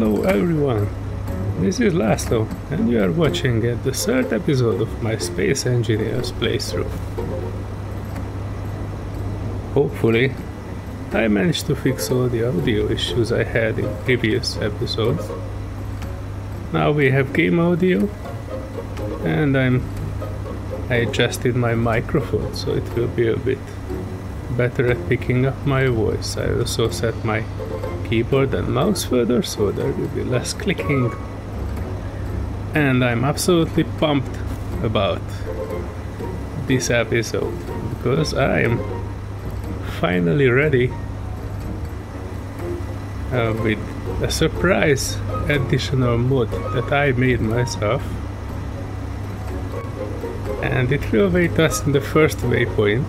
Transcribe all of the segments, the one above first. Hello everyone, this is Lasto and you are watching the third episode of my Space Engineers playthrough. Hopefully I managed to fix all the audio issues I had in previous episodes. Now we have game audio and I adjusted my microphone so it will be a bit better at picking up my voice. I also set my keyboard and mouse further so there will be less clicking, and I'm absolutely pumped about this episode because I am finally ready with a surprise additional mod that I made myself, and it will await us in the first waypoint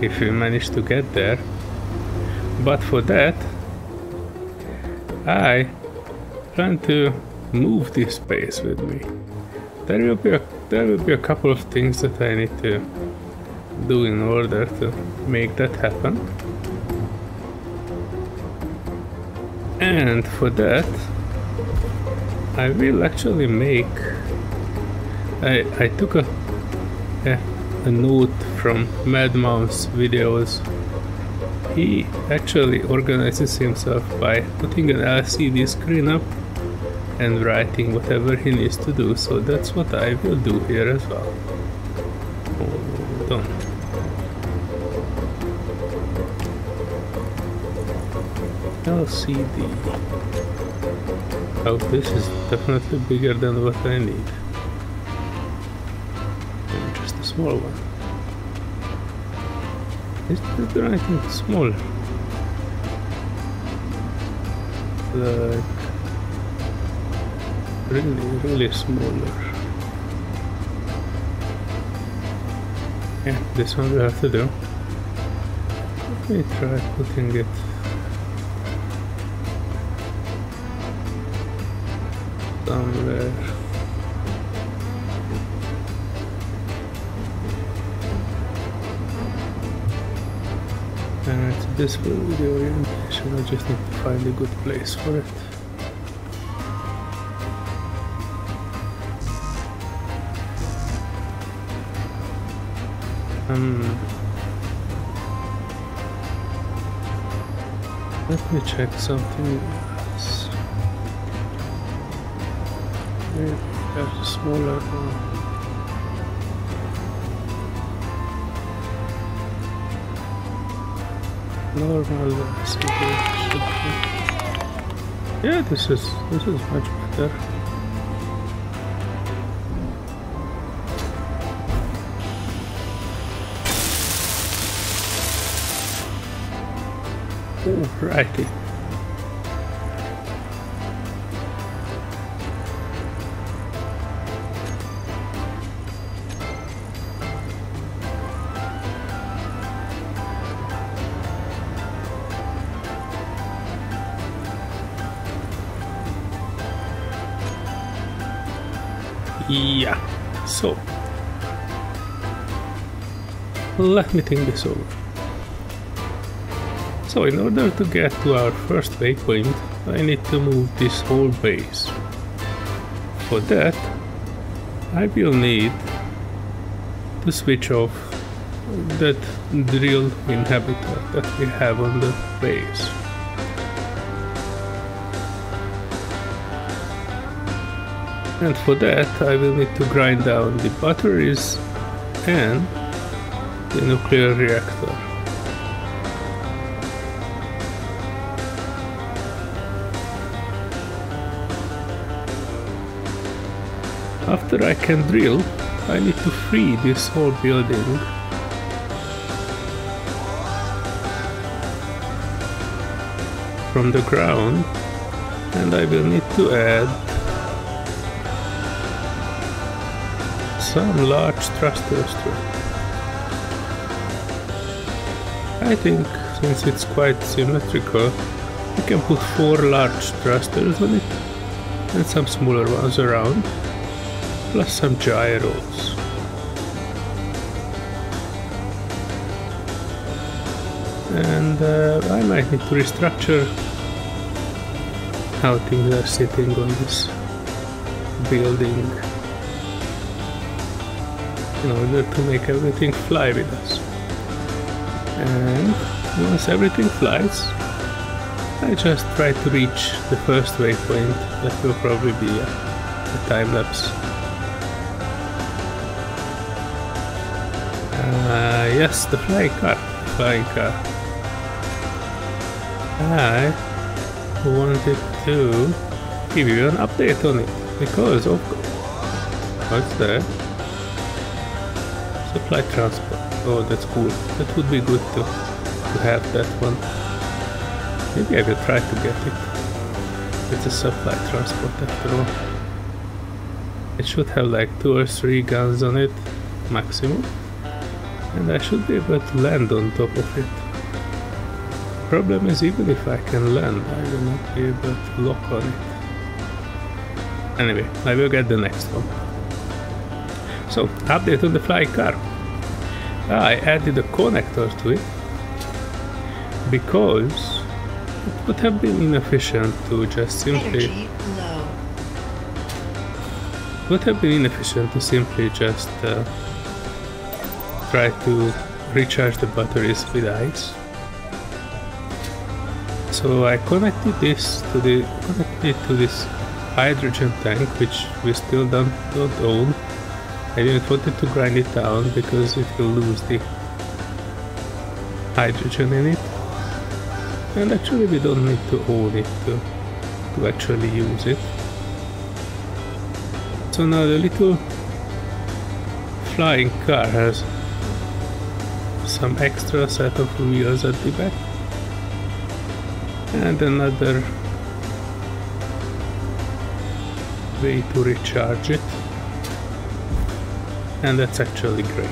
if we manage to get there. But for that, I plan to move this base with me. There will be a couple of things that I need to do in order to make that happen. And for that, I will actually make... I took a note from Mad Mouse videos. He actually organizes himself by putting an LCD screen up and writing whatever he needs to do, so that's what I will do here as well. Hold on. LCD. Oh, this is definitely bigger than what I need. And just a small one. Is this the right thing? Smaller. Like... really, really smaller. Yeah, this one we have to do. Let me try putting it... somewhere. This will be the orientation, I just need to find a good place for it. Let me check something else. Maybe a smaller one. Normal. Yeah, this is much better. Alrighty. Yeah, so let me think this over. So in order to get to our first waypoint, I need to move this whole base. For that, I will need to switch off that drill inhibitor that we have on the base. And for that, I will need to grind down the batteries and the nuclear reactor. After I can drill, I need to free this whole building. From the ground, and I will need to add some large thrusters to it. I think since it's quite symmetrical, we can put 4 large thrusters on it and some smaller ones around, plus some gyros. And I might need to restructure how things are sitting on this building in order to make everything fly with us. And once everything flies, I just try to reach the first waypoint. That will probably be a time lapse. Yes, the flying car. I wanted to give you an update on it because of what's there? Supply transport. Oh, that's cool. That would be good to have that one. Maybe I will try to get it. It's a supply transport after all. It should have like 2 or 3 guns on it maximum, and I should be able to land on top of it. Problem is, even if I can land, I will not be able to lock on it. Anyway, I will get the next one. So, update on the flying car. I added a connector to it because it would have been inefficient to just simply... It would have been inefficient to simply just try to recharge the batteries with ice. So I connected it to this hydrogen tank, which we still don't own. I didn't want it to grind it down because it will lose the hydrogen in it. And actually we don't need to own it to actually use it. So now the little flying car has some extra set of wheels at the back. And another way to recharge it, and that's actually great.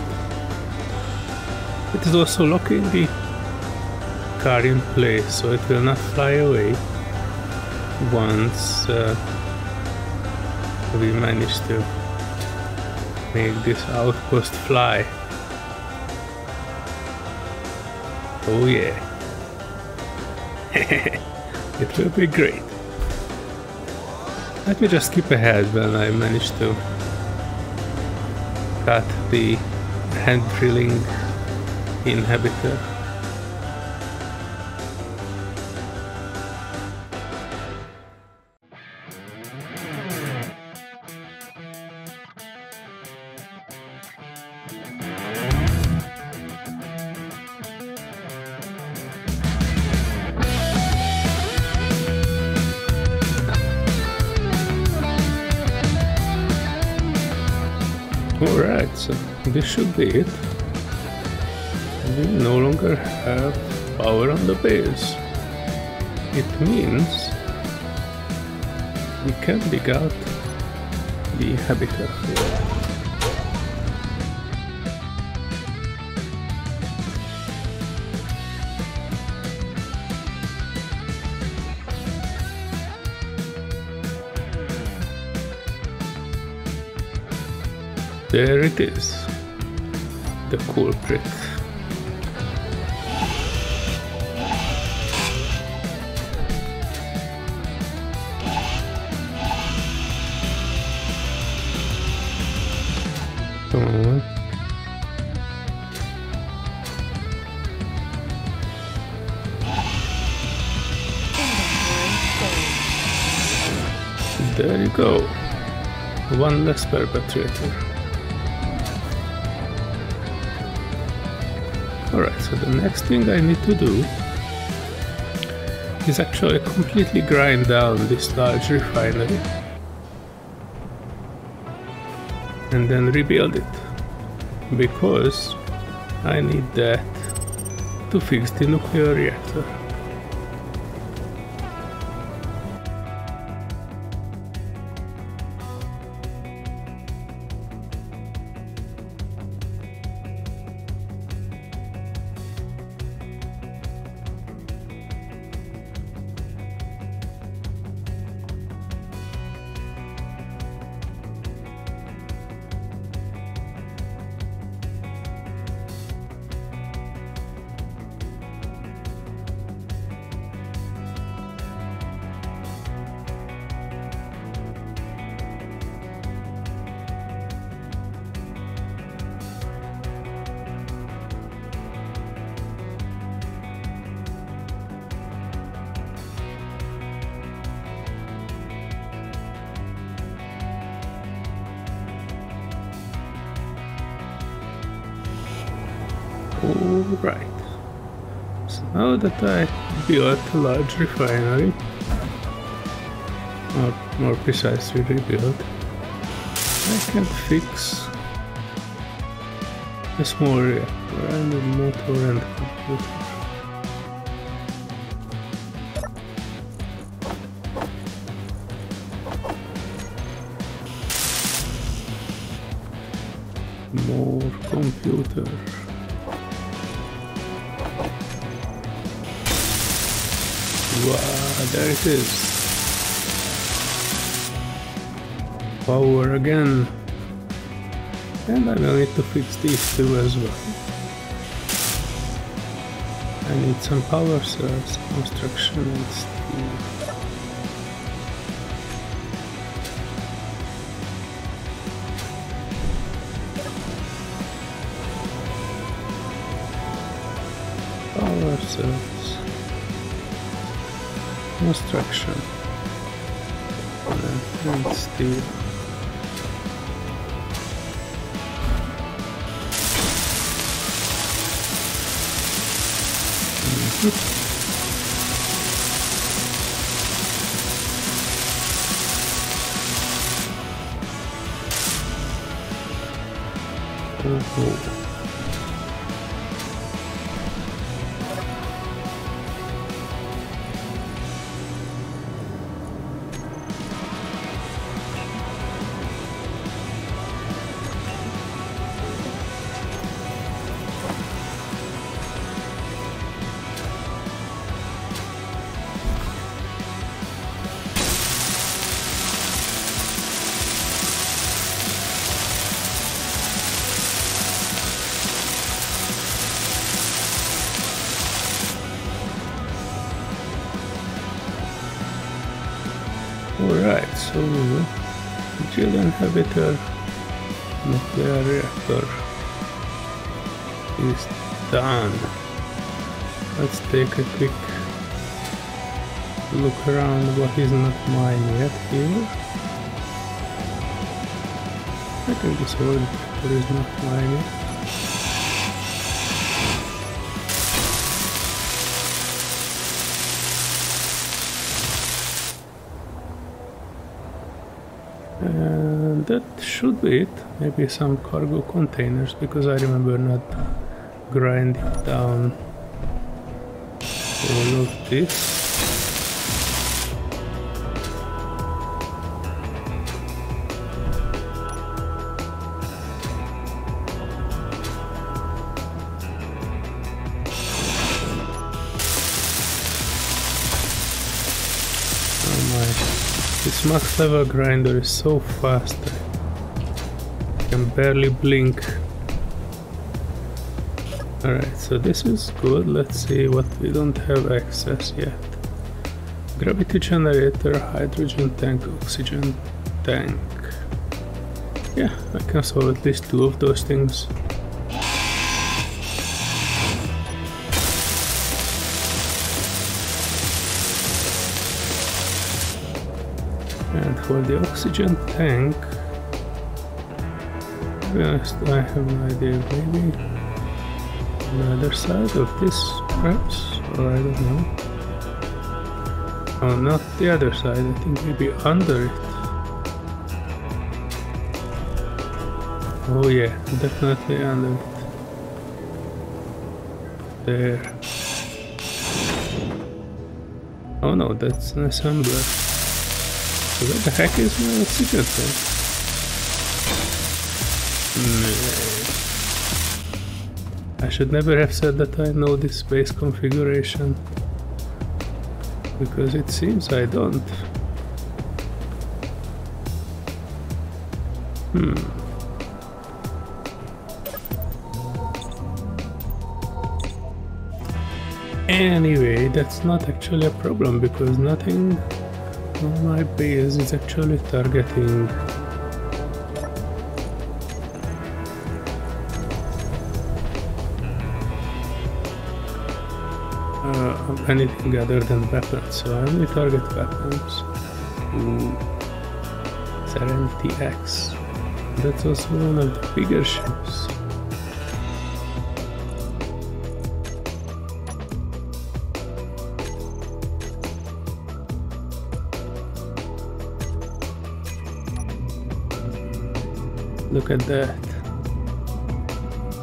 It is also locking the car in place, so it will not fly away once we manage to make this outpost fly. Oh yeah. It will be great. Let me just skip ahead when I manage to cut the hand drilling inhibitor. Alright, so this should be it. We no longer have power on the base. It means we can dig out the habitat here. There it is, the culprit. Come on. There you go. One less perpetrator. Alright, so the next thing I need to do is actually completely grind down this large refinery and then rebuild it, because I need that to fix the nuclear reactor. Alright. So now that I built a large refinery, or more precisely rebuilt, I can fix a small reactor and a motor and a computer. More computer. Wow, there it is. Power again. And I will need to fix these two as well. I need some power cells, construction and steel. Construction and steel. Oh. Alright, so drill inhibitor, nuclear reactor is done. Let's take a quick look around what is not mine yet here. I think this whole reactor is not mine yet. And that should be it. Maybe some cargo containers, because I remember not grinding down all of this. This max level grinder is so fast, I can barely blink. Alright, so this is good. Let's see what we don't have access yet. Gravity generator, hydrogen tank, oxygen tank. Yeah, I can solve at least two of those things. And for the oxygen tank, to be honest, I have no idea. Maybe on the other side of this, perhaps? Or I don't know. Oh, not the other side, I think maybe under it. Oh yeah, definitely under it. There. Oh no, that's an assembler. So what the heck is my oxygen tank? No. I should never have said that I know this space configuration, because it seems I don't. Anyway, that's not actually a problem, because nothing on my base is actually targeting. Anything other than weapons, so I only target weapons. Serenity X. That's also one of the bigger ships. Look at that.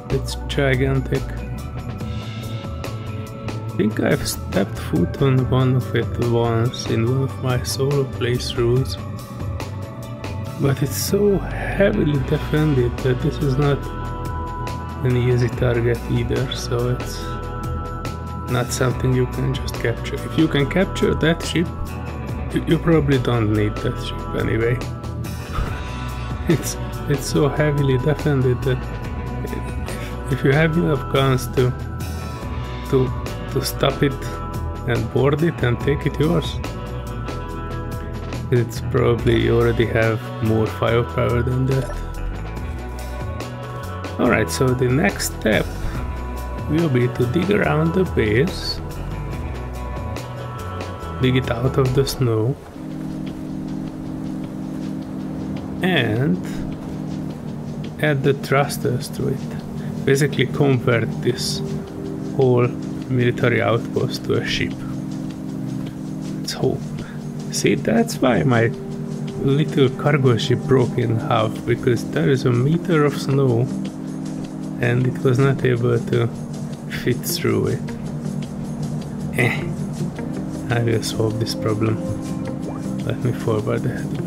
It's gigantic. I think I've stepped foot on one of it once in one of my solo playthroughs. But it's so heavily defended that this is not an easy target either, so it's not something you can just capture. If you can capture that ship, you probably don't need that ship anyway. It's so heavily defended that if you have enough guns to stop it and board it and take it yours, it's probably you already have more firepower than that. Alright, so the next step will be to dig around the base, dig it out of the snow, and add the thrusters to it. Basically convert this whole military outpost to a ship. Let's hope. See, that's why my little cargo ship broke in half, because there is a meter of snow and it was not able to fit through it. I will solve this problem. Let me forward ahead a bit.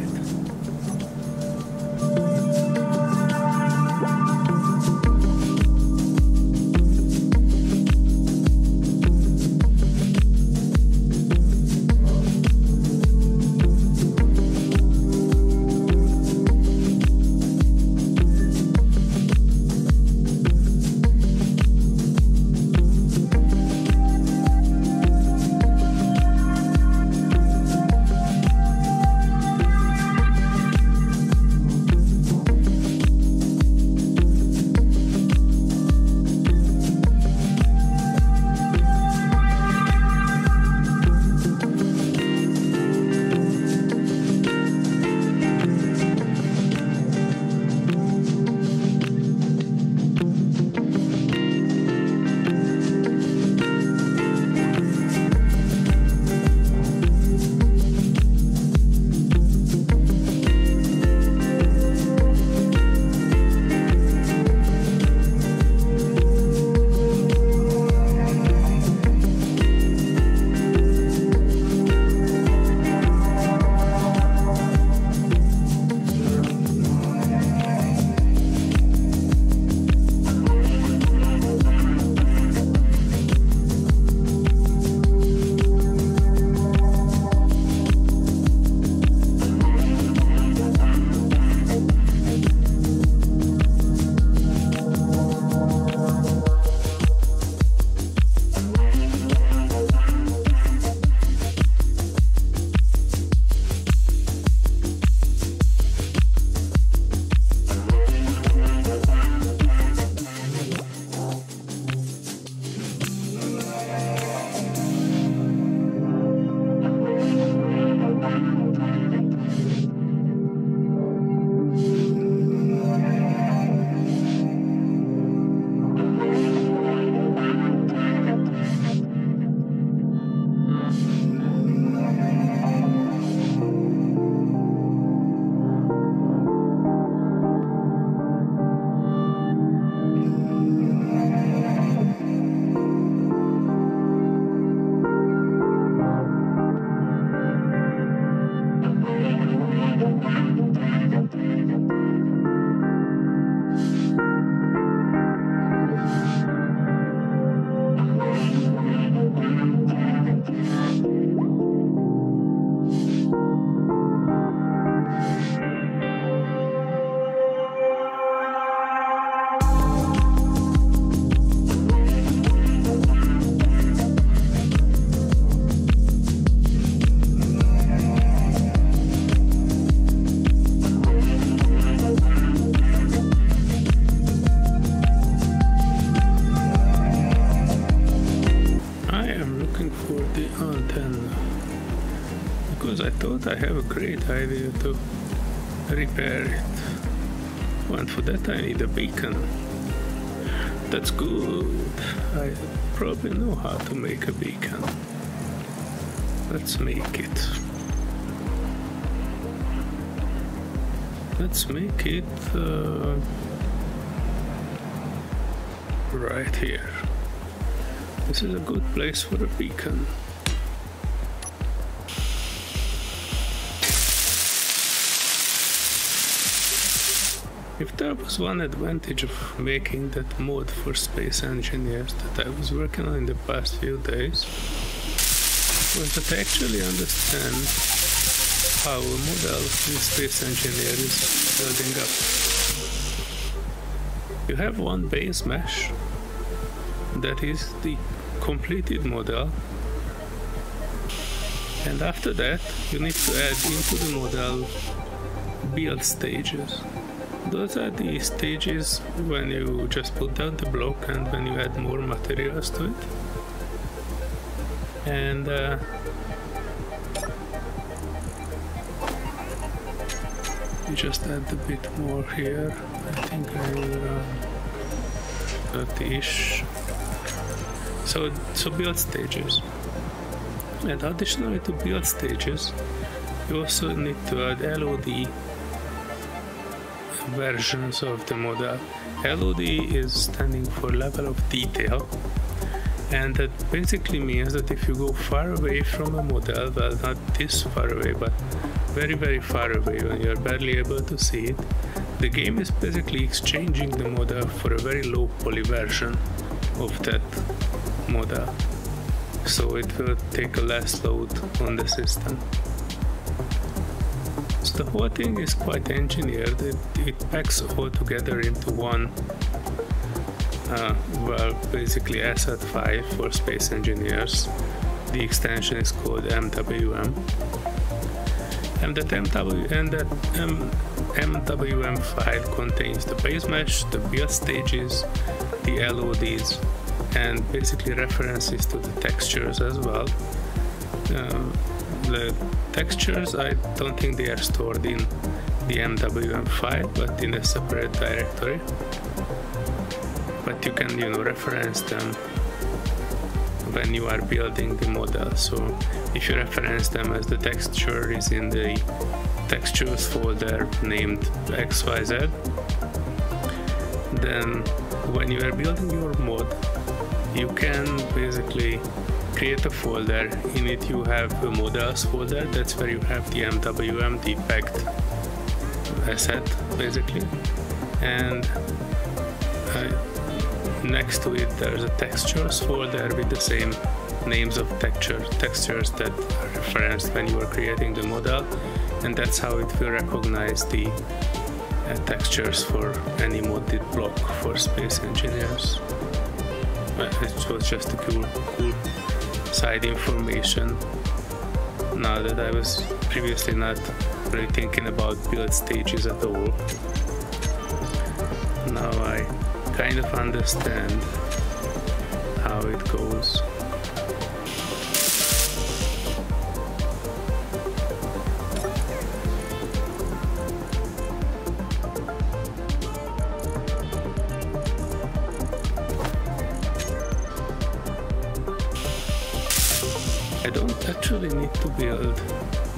I have a great idea to repair it, and for that I need a beacon. That's good. I probably know how to make a beacon. Let's make it. Let's make it right here. This is a good place for a beacon. If there was one advantage of making that mod for Space Engineers that I was working on in the past few days, was that I actually understand how a model in Space Engineer is building up. You have one base mesh that is the completed model, and after that you need to add into the model build stages. Those are the stages when you just put down the block and when you add more materials to it. And you just add a bit more here. I think I will around 30-ish. So build stages. And additionally to build stages, you also need to add LOD versions of the model. LOD is standing for level of detail, and that basically means that if you go far away from a model, well, not this far away, but very, very far away, when you're barely able to see it, the game is basically exchanging the model for a very low poly version of that model. So it will take a less load on the system. The whole thing is quite engineered. It packs all together into one, well, basically ASSert file for Space Engineers. The extension is called MWM. And that MWM file contains the base mesh, the build stages, the LODs, and basically references to the textures as well. The textures, I don't think they are stored in the MWM file, but in a separate directory. But you can, you know, reference them when you are building the model. So if you reference them as the texture is in the textures folder named XYZ, then when you are building your mod, you can basically create a folder. In it you have a models folder, that's where you have the MWM, the packed asset basically, and next to it there's a textures folder with the same names of textures that are referenced when you are creating the model, and that's how it will recognize the textures for any modded block for Space Engineers. It was just a cool side information, now that I was previously not really thinking about build stages at all. Now I kind of understand how it goes. I don't actually need to build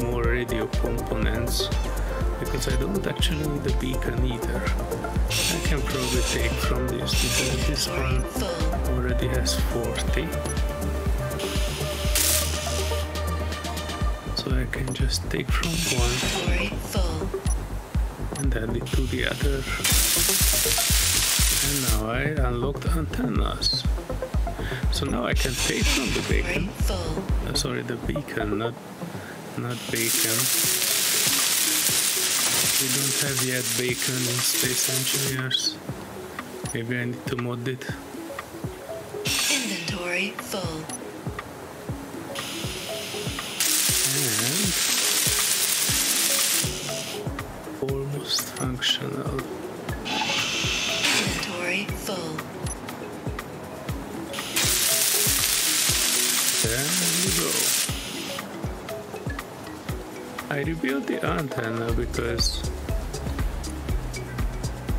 more radio components, because I don't actually need a beacon either. I can probably take from this, because this one already has 40. So I can just take from one and add it to the other. And now I unlocked antennas. So now I can take from the beacon. Sorry, the beacon, not bacon. We don't have yet bacon in Space Engineers. Maybe I need to mod it. Inventory full. And almost functional. Inventory full. There we go. I rebuilt the antenna because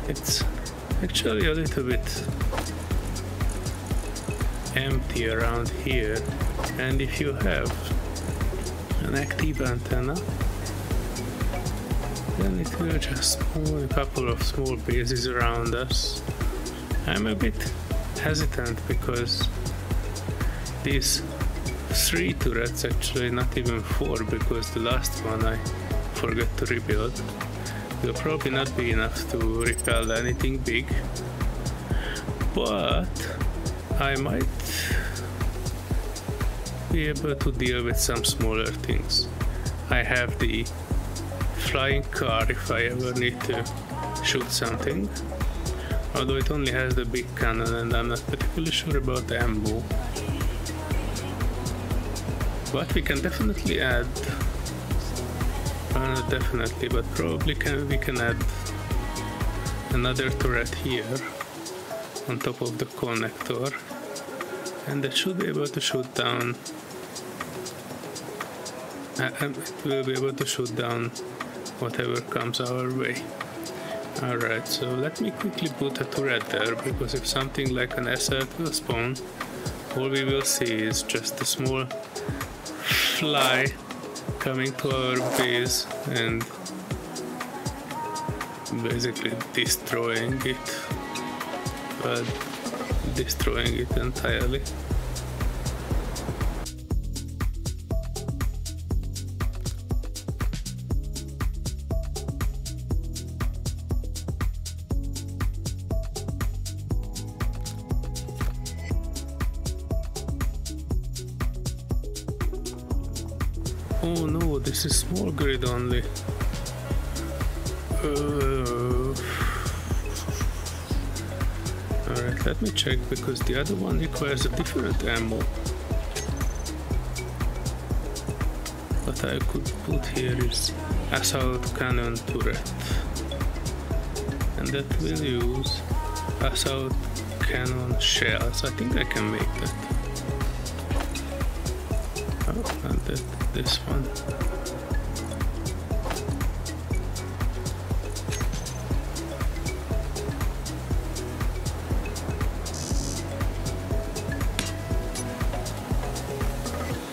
it's actually a little bit empty around here, and if you have an active antenna, then it will just spawn a couple of small bases around us. I'm a bit hesitant because these three turrets, actually not even four, because the last one I forgot to rebuild, will probably not be enough to repel anything big, but I might be able to deal with some smaller things. I have the flying car if I ever need to shoot something, although it only has the big cannon and I'm not particularly sure about the ammo. But we can definitely add, well, not definitely, but probably we can add another turret here on top of the connector, and it should be able to shoot down, it will be able to shoot down whatever comes our way. Alright, so let me quickly put a turret there, because if something like an ASSert will spawn, all we will see is just a small fly coming to our base and basically destroying it, but destroying it entirely. Oh no, this is small grid only. Alright, let me check, because the other one requires a different ammo. What I could put here is assault cannon turret, and that will use assault cannon shells. I think I can make that. Oh, and that. This one.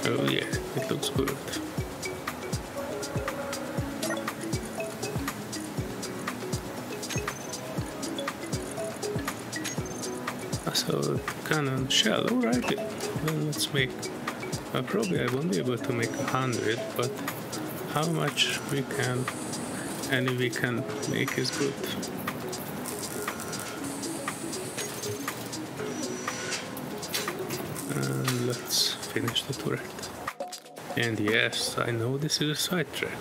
Oh yeah, it looks good. So cannon shell, alrighty. Well, let's make. Well, probably I won't be able to make 100, but how much we can, any we can make is good. And let's finish the turret. And yes, I know this is a sidetrack,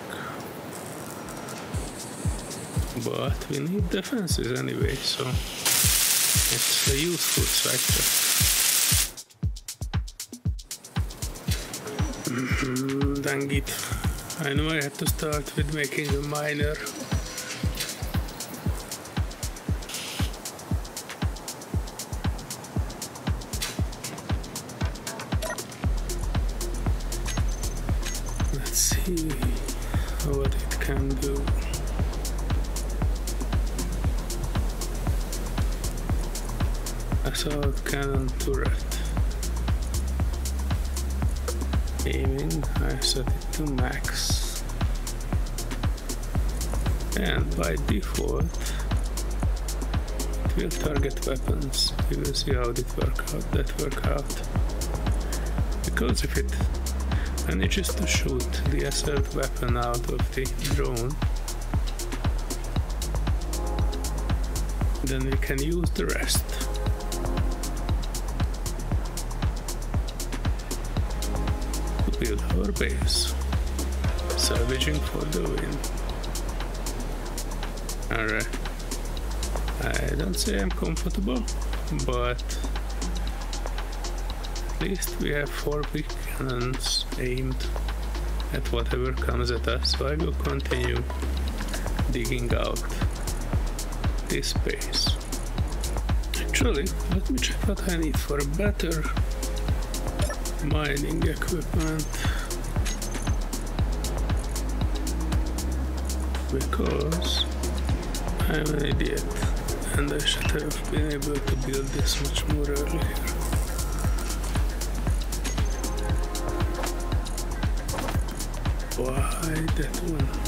but we need defenses anyway, so it's a useful sidetrack. Dang it. I know I had to start with making a miner. Let's see what it can do. Assault cannon turret. Aiming, I set it to max, and by default it will target weapons. We will see how that work out, because if it manages to shoot the ASSert weapon out of the drone, then we can use the rest. Build our base, salvaging for the win. Alright, I don't say I'm comfortable, but at least we have 4 big cannons aimed at whatever comes at us, so I will continue digging out this base. Actually, let me check what I need for a better mining equipment, because I'm an idiot and I should have been able to build this much more earlier. Why that one?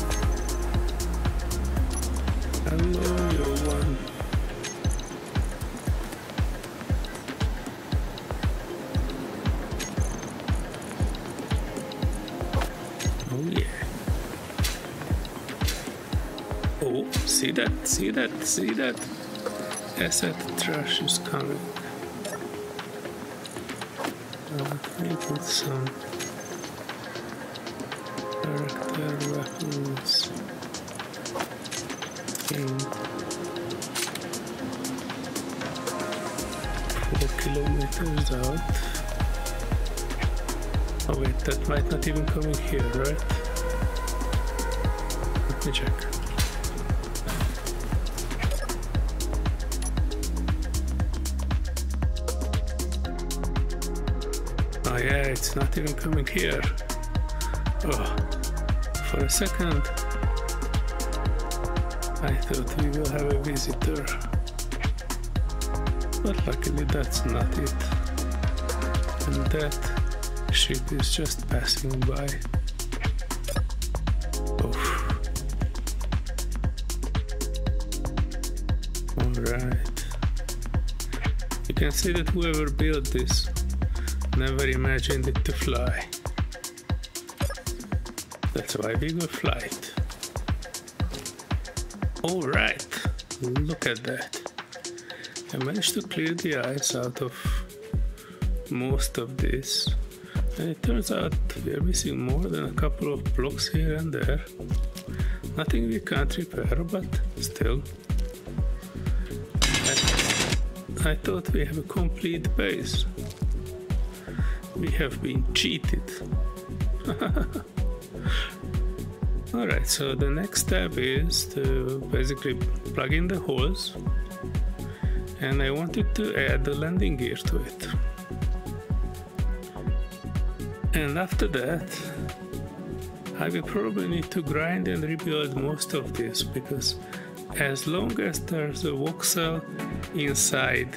See that, see that. Asset trash is coming. We put some character weapons in 4 kilometers out. Oh wait, that might not even come in here, right? Let me check. Yeah, it's not even coming here. Oh, for a second I thought we will have a visitor, but luckily that's not it. And that ship is just passing by. Oof. Alright. You can see that whoever built this never imagined it to fly. That's why we will fly it. Alright, look at that. I managed to clear the ice out of most of this, and it turns out we are missing more than a couple of blocks here and there. Nothing we can't repair, but still. I thought we have a complete base. We have been cheated. Alright, so the next step is to basically plug in the holes, and I wanted to add the landing gear to it. And after that, I will probably need to grind and rebuild most of this, because as long as there's a voxel inside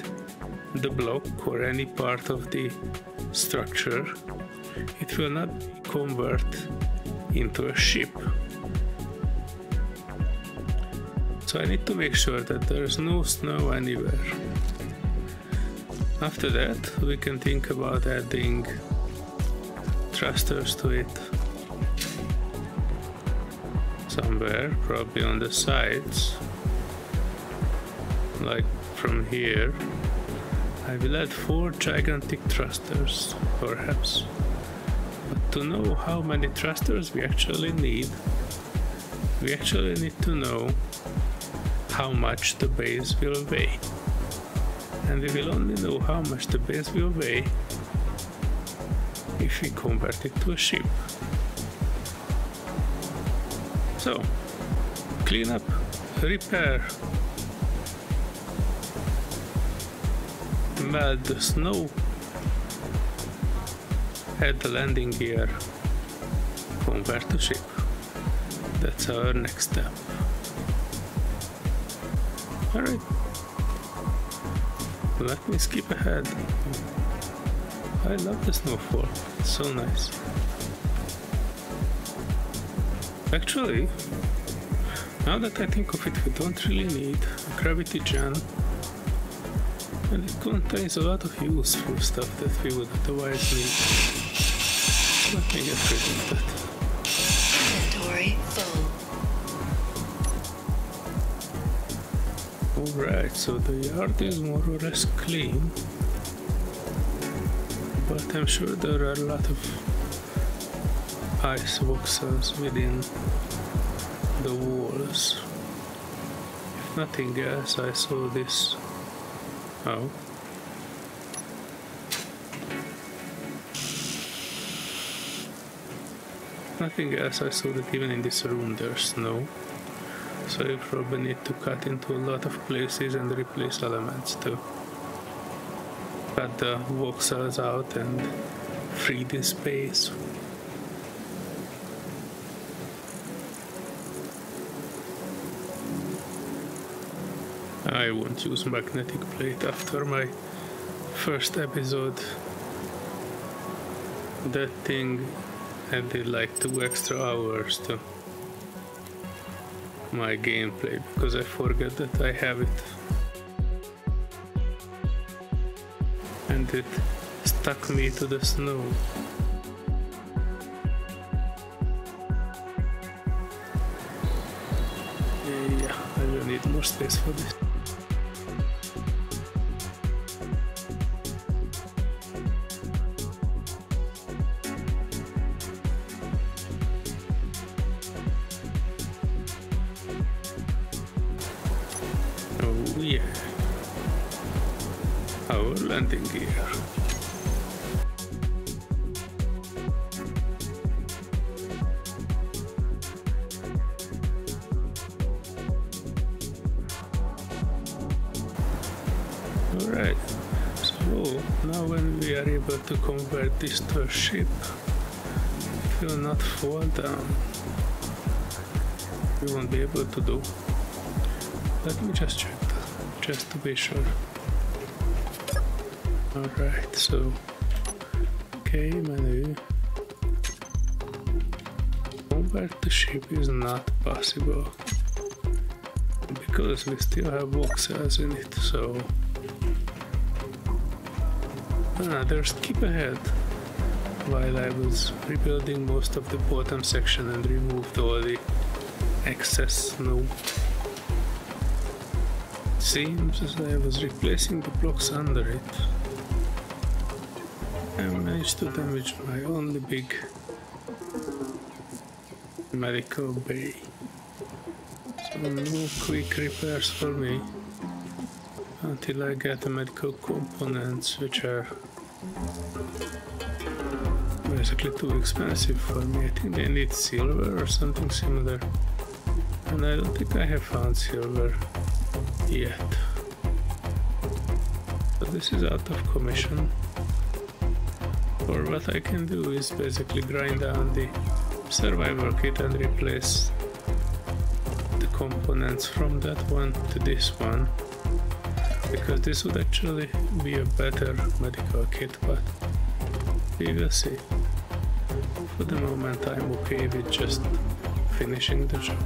the block or any part of the structure, it will not convert into a ship. So I need to make sure that there is no snow anywhere. After that, we can think about adding thrusters to it somewhere, probably on the sides, like from here. I will add 4 gigantic thrusters, perhaps. But to know how many thrusters we actually need to know how much the base will weigh. And we will only know how much the base will weigh if we convert it to a ship. So, clean up, repair, melt the snow, add the landing gear, convert to ship. That's our next step. Alright, let me skip ahead. I love the snowfall, it's so nice. Actually, now that I think of it, we don't really need a gravity gen. And it contains a lot of useful stuff that we would otherwise need. Let me get rid of that. Inventory full. Alright, so the yard is more or less clean. But I'm sure there are a lot of ice voxels within the walls. If nothing else, I saw this. Oh. Nothing else, I saw that even in this room there's snow. So you probably need to cut into a lot of places and replace elements to cut the voxels out and free this space. I won't use magnetic plate after my first episode. That thing added like 2 extra hours to my gameplay because I forget that I have it. And it stuck me to the snow. Yeah, I will need more space for this. Alright, so now when we are able to convert this to a ship, it will not fall down. We won't be able to do. Let me just check, just to be sure. Alright, so, okay, menu. Convert the ship is not possible, because we still have voxels in it, so... Another skip ahead while I was rebuilding most of the bottom section and removed all the excess snow. Seems as I was replacing the blocks under it. I managed to damage my only big medical bay. So no quick repairs for me until I get the medical components, which are basically too expensive for me. I think they need silver or something similar, and I don't think I have found silver yet. But this is out of commission. Or what I can do is basically grind down the survival kit and replace the components from that one to this one, because this would actually be a better medical kit, but we will see. For the moment I'm okay with just finishing the job.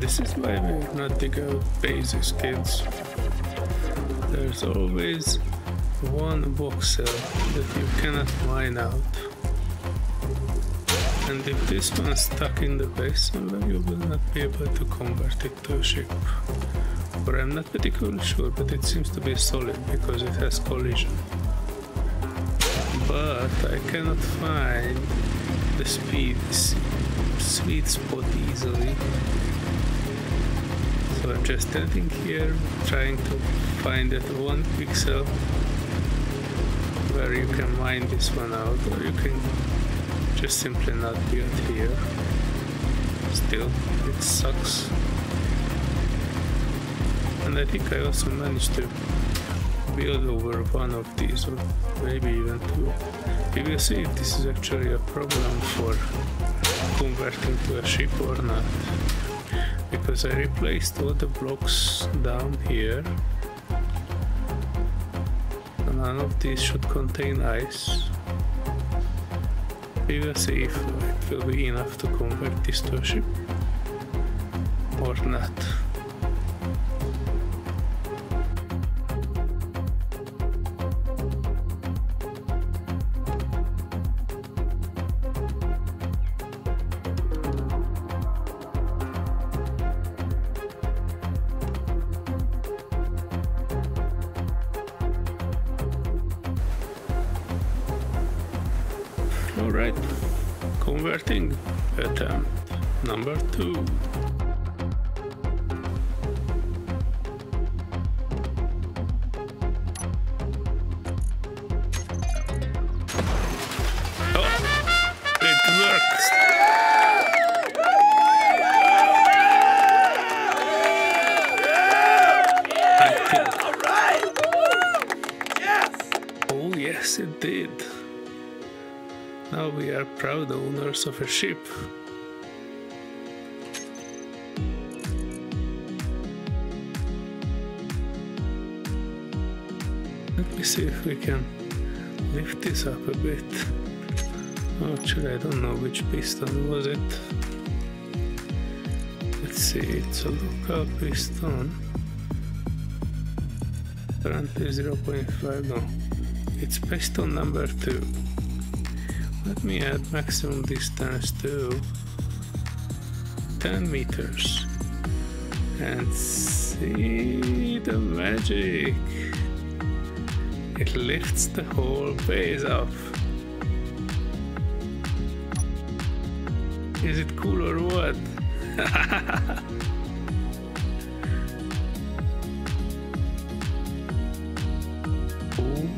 This is why we are not digging out basics, kids. There's always one boxer that you cannot mine out. And if this one's stuck in the vessel, you will not be able to convert it to a ship. Or I'm not particularly sure, but it seems to be solid because it has collision. But I cannot find the sweet spot easily. So I'm just standing here, trying to find that one pixel where you can mine this one out, or you can just simply not build here. Still, it sucks. And I think I also managed to build over one of these, or maybe even two. We will see if this is actually a problem for converting to a ship or not. Because I replaced all the blocks down here. None of these should contain ice. We will see if it will be enough to convert this to a ship or not. Alright, converting attempt number 2. Proud owners of a ship. Let me see if we can lift this up a bit. Actually, I don't know which piston was it. Let's see, it's a local piston. Currently 0.5, no. It's piston number 2. Let me add maximum distance to 10 meters and see the magic. It lifts the whole base up. Is it cool or what?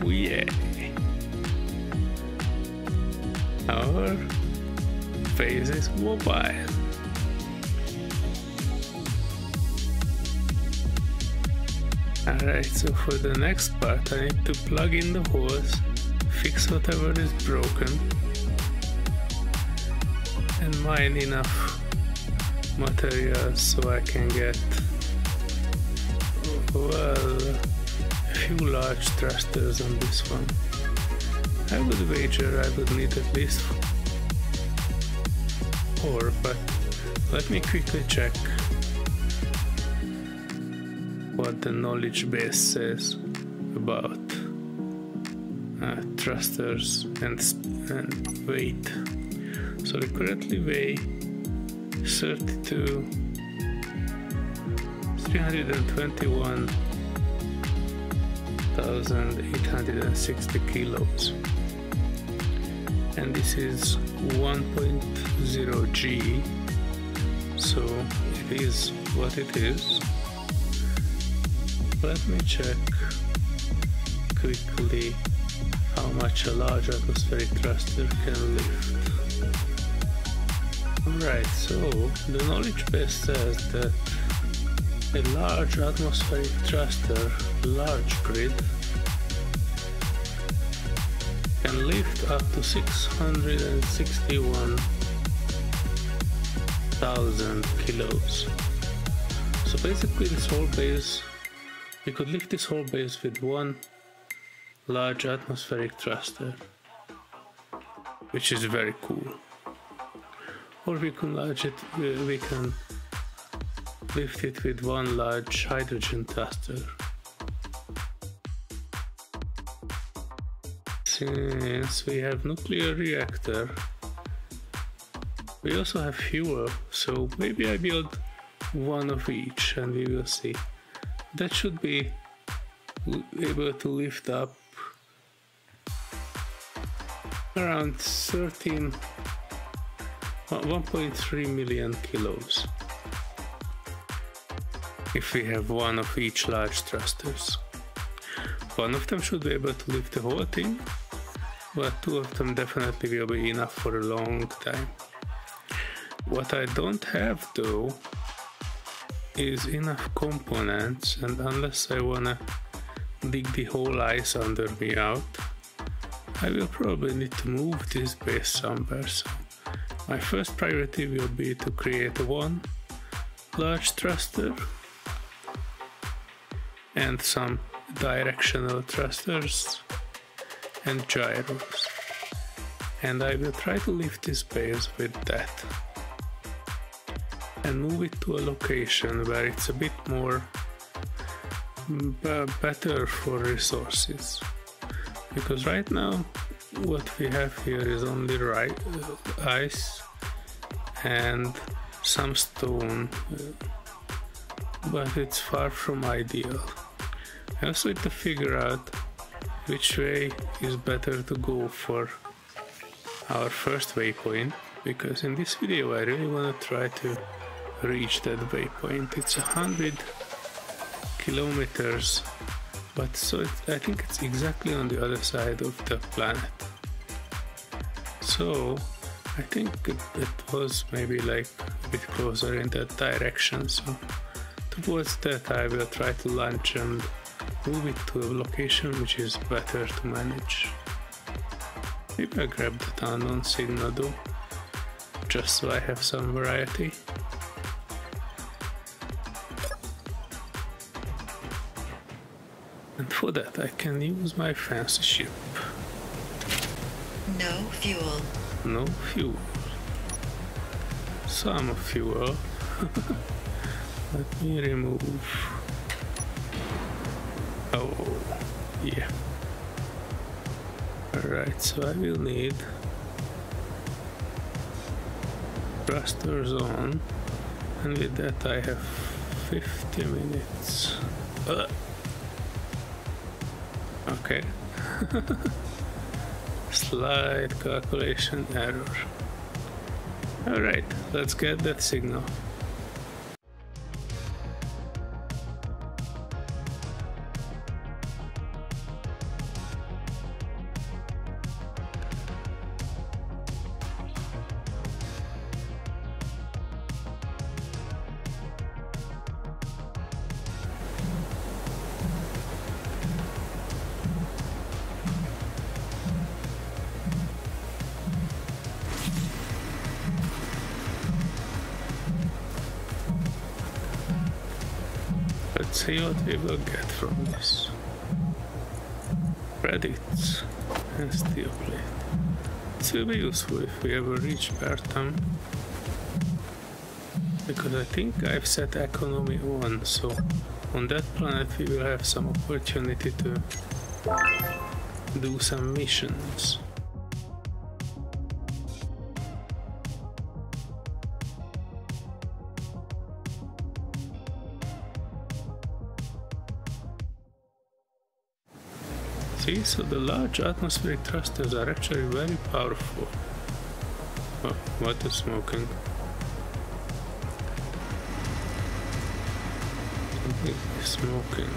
Oh yeah. Our phase is mobile. Alright, so for the next part I need to plug in the holes, fix whatever is broken, and mine enough materials so I can get, well, a few large thrusters on this one. I would wager I would need at least 4, but let me quickly check what the knowledge base says about thrusters and weight. So we currently weigh 32, 321,860 kilos. And this is 1.0 G, so it is what it is. Let me check quickly how much a large atmospheric thruster can lift. Alright, so the knowledge base says that a large atmospheric thruster, large grid, can lift up to 661,000 kilos. So basically this whole base, we could lift this whole base with one large atmospheric thruster, which is very cool. Or we can lift it with one large hydrogen thruster. since we have nuclear reactor, we also have fuel, so maybe I build one of each and we will see. That should be able to lift up around 1.3 million kilos if we have one of each large thrusters. One of them should be able to lift the whole thing, but two of them definitely will be enough for a long time. What I don't have though is enough components, and unless I wanna dig the whole ice under me out, I will probably need to move this base somewhere. So my first priority will be to create one large thruster and some directional thrusters and gyros, and I will try to lift this base with that and move it to a location where it's a bit more better for resources, because right now what we have here is only ice and some stone, but it's far from ideal. I also need to figure out which way is better to go for our first waypoint, because in this video I really want to try to reach that waypoint. It's 100 kilometers, but so I think it's exactly on the other side of the planet. So I think it was maybe like a bit closer in that direction, so towards that I will try to launch and move it to a location which is better to manage. Maybe I grab the unknown signal though, just so I have some variety. And for that I can use my fancy ship. No fuel. No fuel. Some fuel. Let me remove. Oh, yeah. Alright, so I will need thrusters on, and with that I have 50 minutes. Okay. Slight calculation error. Alright, let's get that signal. Let's see what we will get from this. Credits and steel plate. This will be useful if we ever reach Bertam, because I think I've set economy on, so on that planet we will have some opportunity to do some missions. So the large atmospheric thrusters are actually very powerful. Oh, what is smoking? Something is smoking.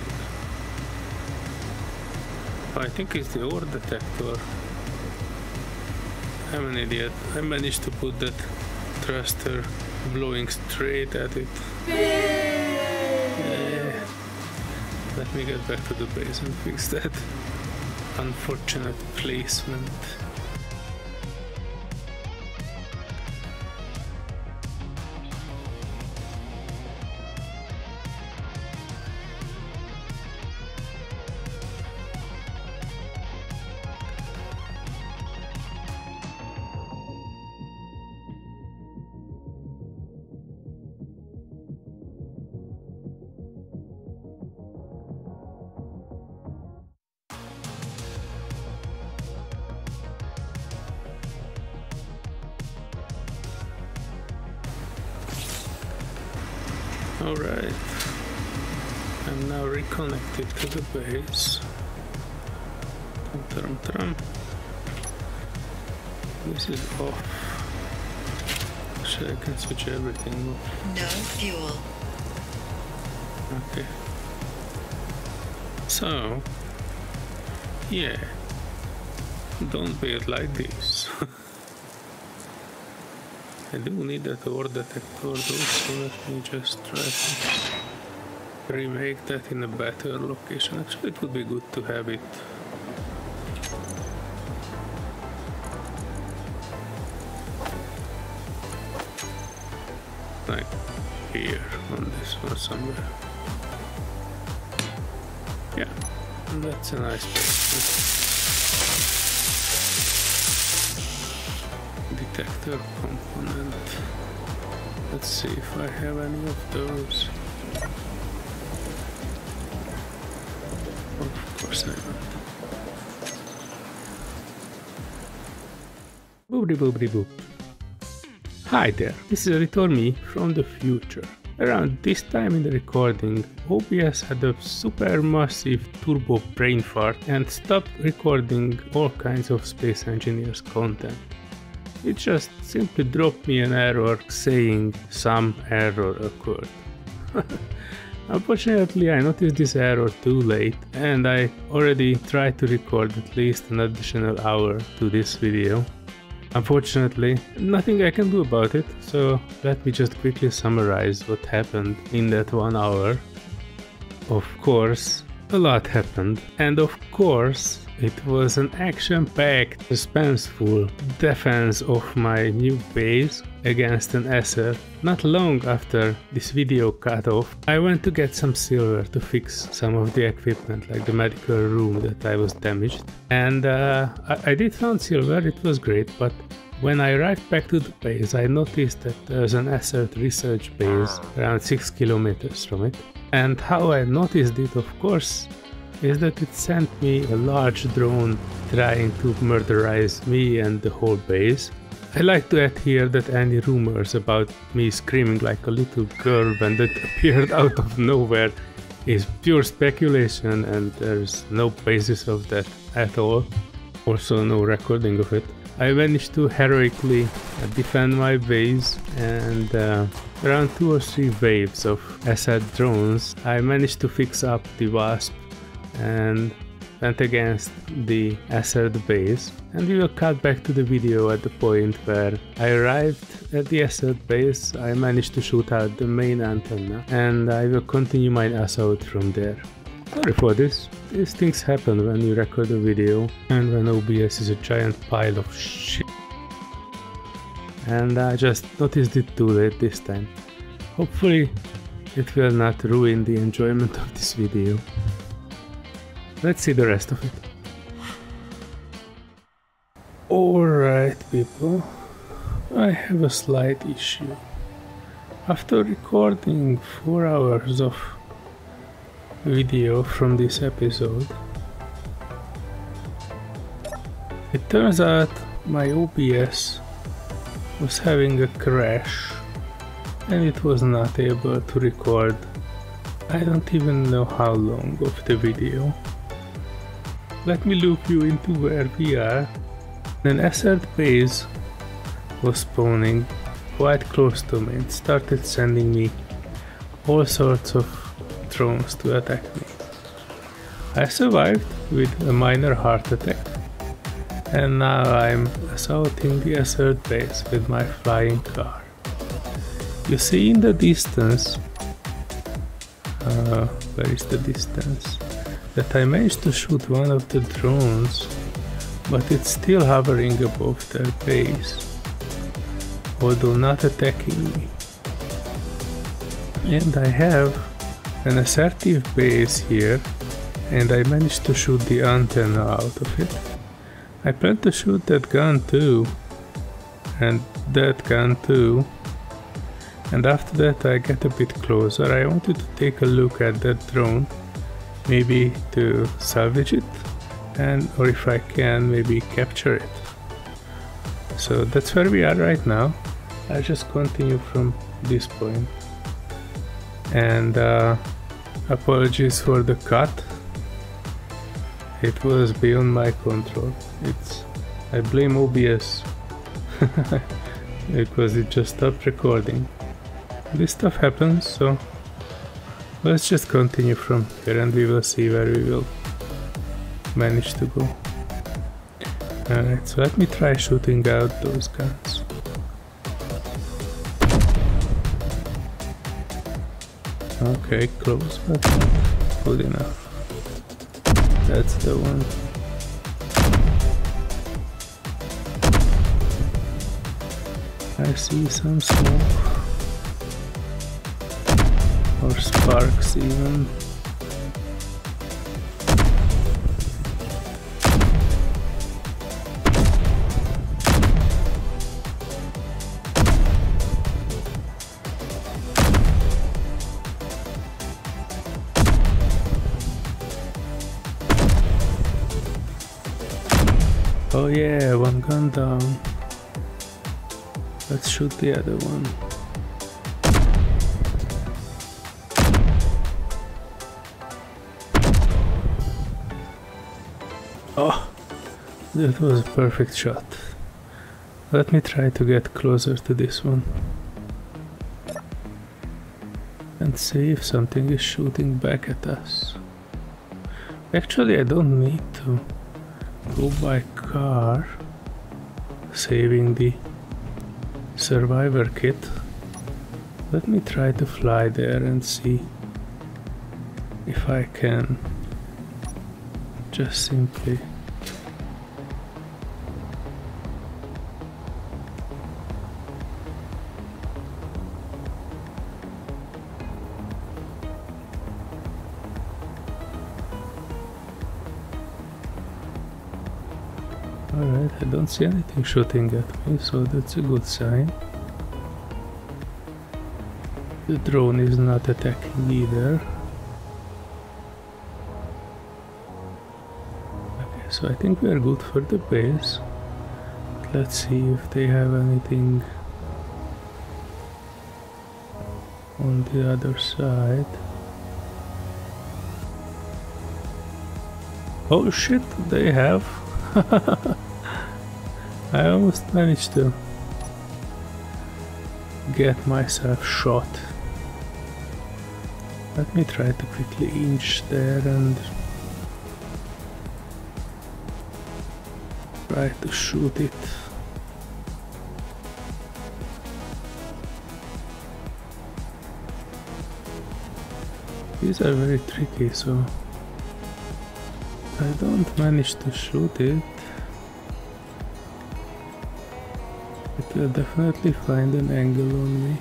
Oh, I think it's the ore detector. I'm an idiot. I managed to put that thruster blowing straight at it. Let me get back to the base and fix that unfortunate placement. Alright, I'm now reconnected to the base. This is off. Actually, I can switch everything off. No fuel. Okay. So, yeah. Don't be like this. I do need that ore detector though, so let me just try to remake that in a better location. Actually, it would be good to have it. Like here, on this one somewhere. Yeah, that's a nice place. Detector component. Let's see if I have any of those. Of course I don't. Boobity boobity boop. Hi there, this is Ritormi from the future. Around this time in the recording, OBS had a supermassive turbo brain fart and stopped recording all kinds of Space Engineers content. It just simply dropped me an error saying some error occurred. Unfortunately, I noticed this error too late and I already tried to record at least an additional hour to this video. Unfortunately, nothing I can do about it, so let me just quickly summarize what happened in that 1 hour. Of course, a lot happened, and of course, it was an action-packed, suspenseful defense of my new base against an ASSert. Not long after this video cut off, I went to get some silver to fix some of the equipment, like the medical room that I was damaged. And I did find silver, it was great, but when I arrived back to the base, I noticed that there's an ASSert research base around 6 kilometers from it. And how I noticed it, of course, is that it sent me a large drone trying to murderize me and the whole base. I like to add here that any rumors about me screaming like a little girl when that appeared out of nowhere is pure speculation and there's no basis of that at all. Also no recording of it. I managed to heroically defend my base and around 2 or 3 waves of ASSert drones I managed to fix up the Wasp and went against the ASSert base, and we will cut back to the video at the point where I arrived at the ASSert base. I managed to shoot out the main antenna and I will continue my assault from there. Sorry for this, these things happen when you record a video and when OBS is a giant pile of shit. And I just noticed it too late this time. Hopefully it will not ruin the enjoyment of this video. Let's see the rest of it. Alright people, I have a slight issue. After recording 4 hours of video from this episode, it turns out my OBS was having a crash and it was not able to record I don't even know how long of the video. Let me loop you into where we are. An ASSert base was spawning quite close to me. It started sending me all sorts of drones to attack me. I survived with a minor heart attack and now I'm assaulting the ASSert base with my flying car. You see in the distance, where is the distance? That I managed to shoot one of the drones, but it's still hovering above their base, although not attacking me. And I have an assertive base here, and I managed to shoot the antenna out of it. I plan to shoot that gun too, and that gun too, and after that I get a bit closer. I wanted to take a look at that drone, maybe to salvage it, and or if I can, maybe capture it. So that's where we are right now. I'll just continue from this point. and apologies for the cut. It was beyond my control. I blame OBS because it just stopped recording. This stuff happens, so let's just continue from here and we will see where we will manage to go. Alright, so let me try shooting out those guns. Okay, close, but good enough. That's the one. I see some smoke. Or sparks even. Oh yeah, one gun down. Let's shoot the other one. Oh, that was a perfect shot. Let me try to get closer to this one. And see if something is shooting back at us. Actually, I don't need to go by car, saving the survivor kit. Let me try to fly there and see if I can just simply . Alright, I don't see anything shooting at me, so that's a good sign. The drone is not attacking either. Okay, so I think we are good for the base. Let's see if they have anything on the other side. Oh shit, they have! I almost managed to get myself shot. Let me try to quickly inch there and try to shoot it. These are very tricky, so I don't manage to shoot it. It will definitely find an angle on me.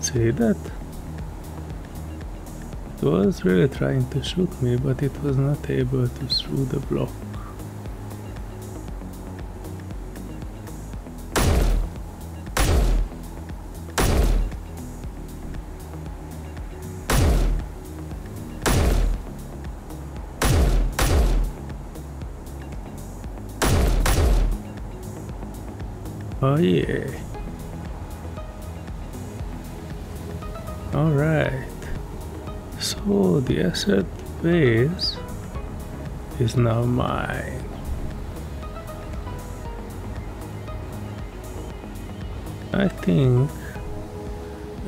See that? It was really trying to shoot me, but it was not able to through the block. Oh yeah. Alright. So the ASSert base is now mine. I think...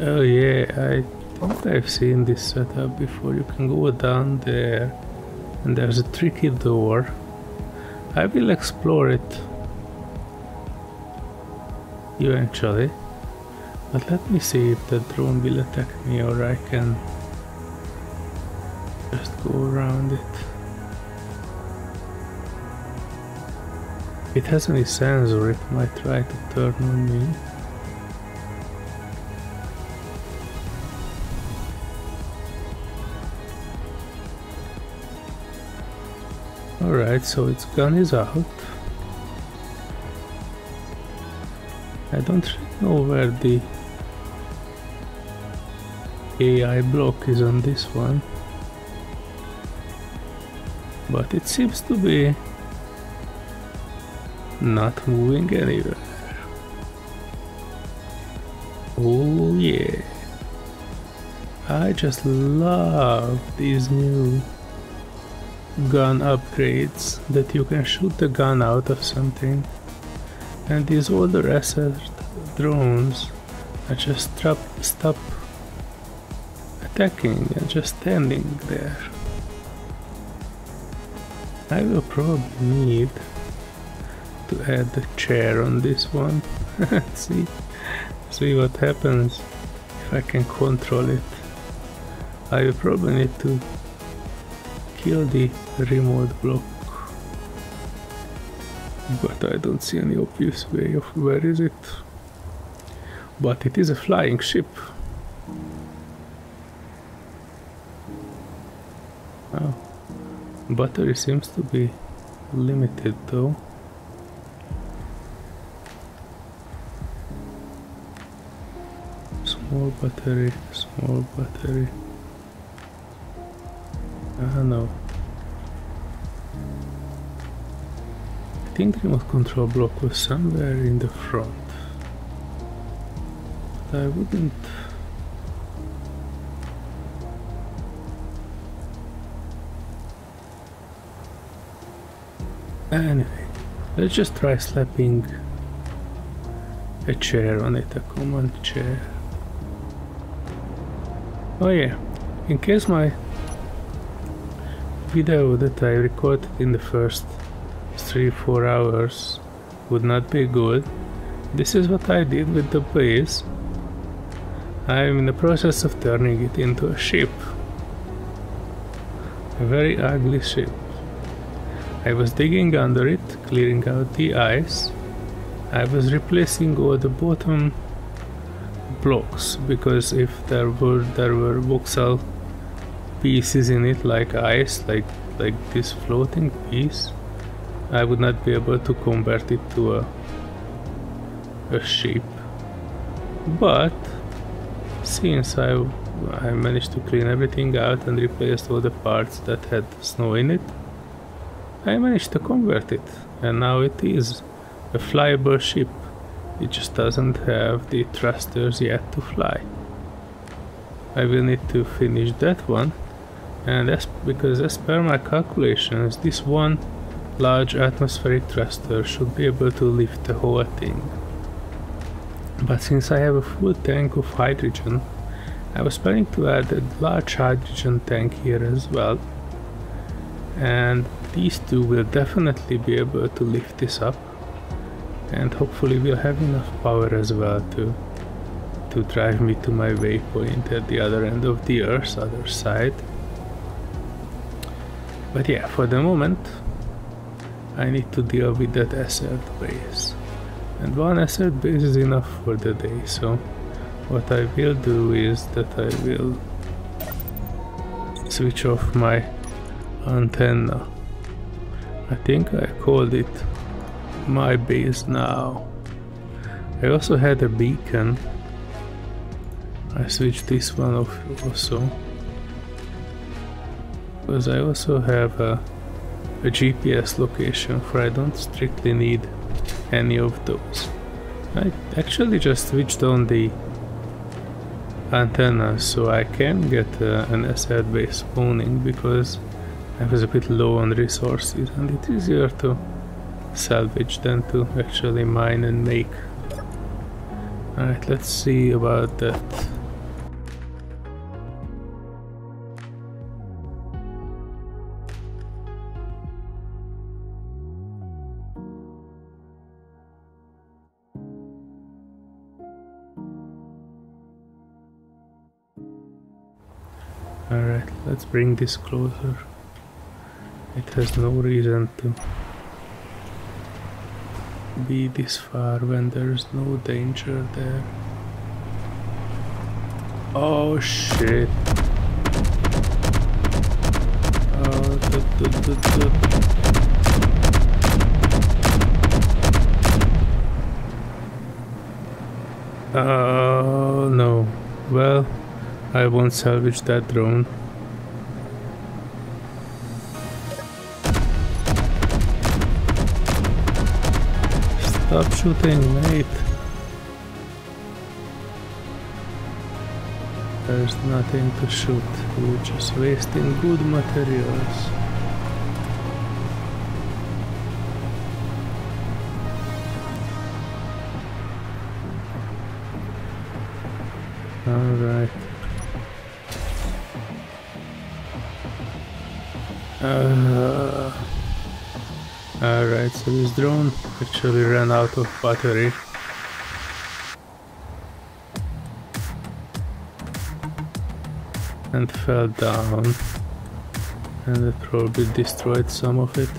Oh yeah, I think I've seen this setup before. You can go down there and there's a tricky door. I will explore it eventually, but let me see if the drone will attack me or I can just go around it. If it has any sensor, it might try to turn on me. Alright, so its gun is out. I don't know where the AI block is on this one, but it seems to be not moving anywhere. Oh yeah, I just love these new gun upgrades, that you can shoot the gun out of something. And these older ASSert drones, I just stop attacking and just standing there. I will probably need to add a chair on this one. See what happens if I can control it. I will probably need to kill the remote block, but I don't see any obvious way of where is it. But it is a flying ship. Oh, battery seems to be limited though. Small battery. Ah no. I think the remote control block was somewhere in the front. But I wouldn't... Anyway, let's just try slapping a chair on it, a common chair. Oh yeah, in case my video that I recorded in the first 3-4 hours would not be good, this is what I did with the base. I am in the process of turning it into a ship. A very ugly ship. I was digging under it, clearing out the ice. I was replacing all the bottom blocks, because if there were voxel pieces in it, like ice, like this floating piece, I would not be able to convert it to a ship. But since I managed to clean everything out and replaced all the parts that had snow in it, I managed to convert it, and now it is a flyable ship. It just doesn't have the thrusters yet to fly. I will need to finish that one, and that's because as per my calculations, this one large atmospheric thruster should be able to lift the whole thing. But since I have a full tank of hydrogen, I was planning to add a large hydrogen tank here as well, and these two will definitely be able to lift this up. And hopefully we'll have enough power as well to drive me to my waypoint at the other end of the Earth's other side. But yeah, for the moment I need to deal with that ASSert base, and one ASSert base is enough for the day. So what I will do is that I will switch off my antenna. I think I called it my base now. I also had a beacon. I switched this one off also, because I also have a GPS location, for I don't strictly need any of those. I actually just switched on the antenna so I can get an ASSert base spawning, because I was a bit low on resources, and it's easier to salvage than to actually mine and make. Alright, let's see about that. Alright, let's bring this closer. It has no reason to be this far when there's no danger there. Oh shit. Oh, no. Well, I won't salvage that drone. Stop shooting, mate. There's nothing to shoot. We're just wasting good materials. Alright. Alright, so this drone actually ran out of battery. And fell down. And it probably destroyed some of it.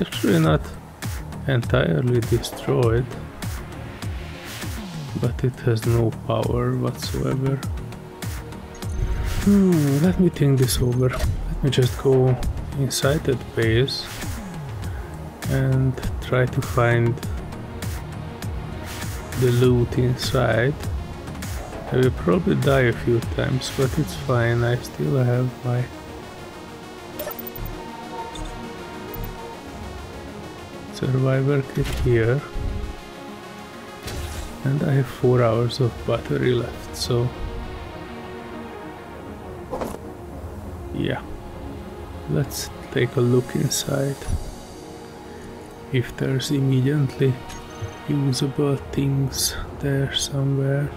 Actually not entirely destroyed. But it has no power whatsoever. Let me think this over. Let me just go inside that base and try to find the loot inside. I will probably die a few times, but it's fine. I still have my... survivor kit here. And I have 4 hours of battery left, so... yeah, let's take a look inside if there's immediately usable things there somewhere.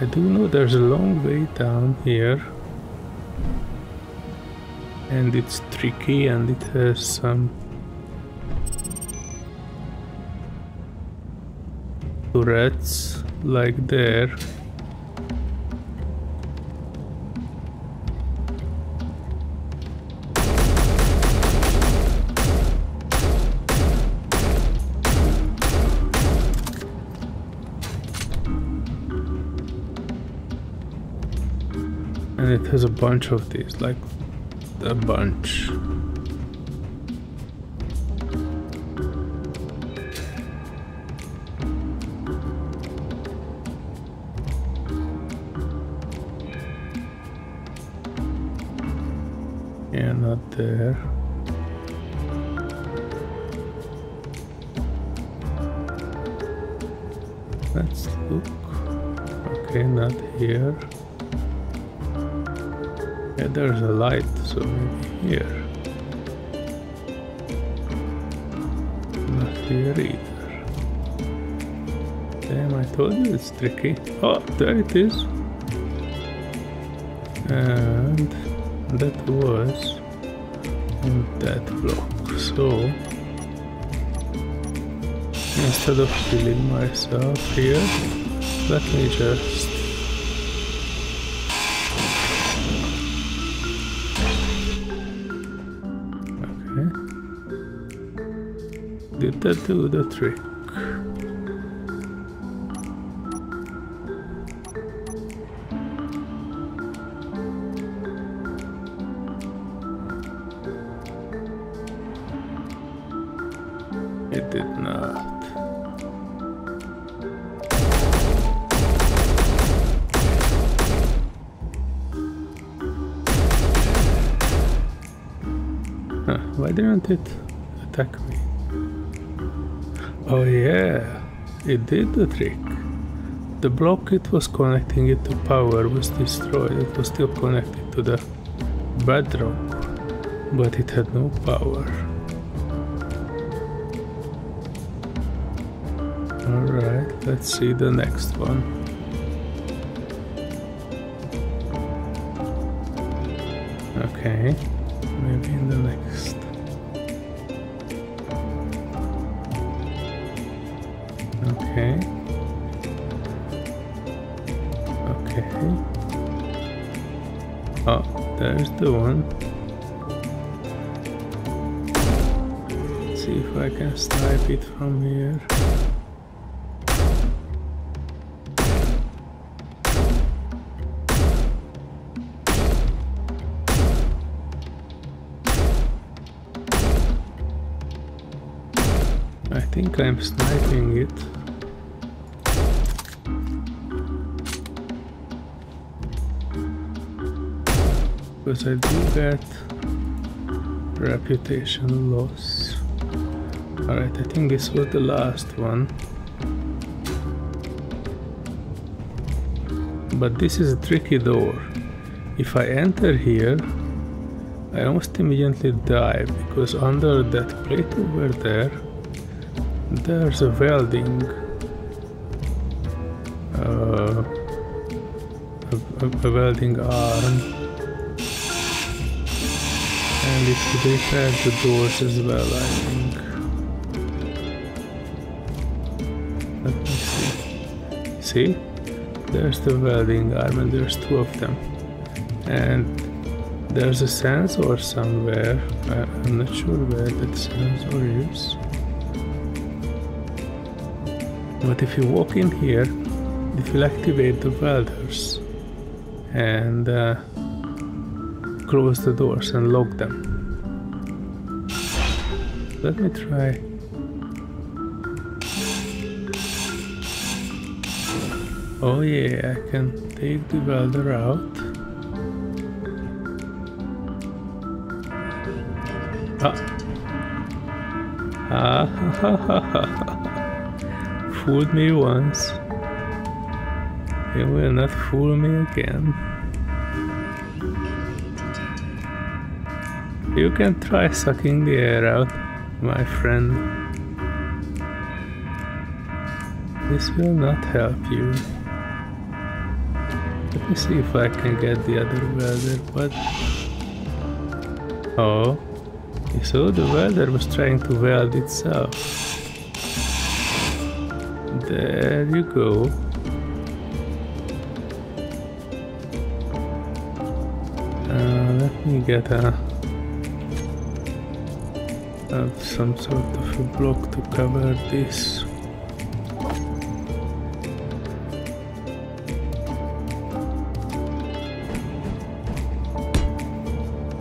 I do know there's a long way down here and it's tricky and it has some turrets like there. It has a bunch of these, like a bunch. Yeah, not there. Let's look. Okay, not here. Yeah, there's a light, so here. Not here either. Damn, I told you it's tricky. Oh, there it is. And that was on that block. So instead of killing myself here, let me just... did that do the trick? It did not. Huh, why didn't it attack me? Oh yeah, it did the trick. The block it was connecting it to power was destroyed. It was still connected to the bedrock, but it had no power. Alright, let's see the next one. Okay, maybe in the next. Okay. Okay. Oh, there's the one. Let's see if I can snipe it from here. I think I'm sniping it. Because I do get reputation loss. Alright, I think this was the last one. But this is a tricky door. If I enter here, I almost immediately die, because under that plate over there, there's a welding a welding arm, and it could repair the doors as well, I think. Let me see. See? There's the welding arm, and there's two of them. And there's a sensor somewhere. I'm not sure where that sensor is. But if you walk in here, it will activate the welders and close the doors and lock them. Let me try. Oh yeah, I can take the welder out. Fooled me once, you will not fool me again. You can try sucking the air out, my friend. This will not help you. Let me see if I can get the other welder, but... oh, you saw the welder was trying to weld itself. There you go. Let me get some sort of a block to cover this.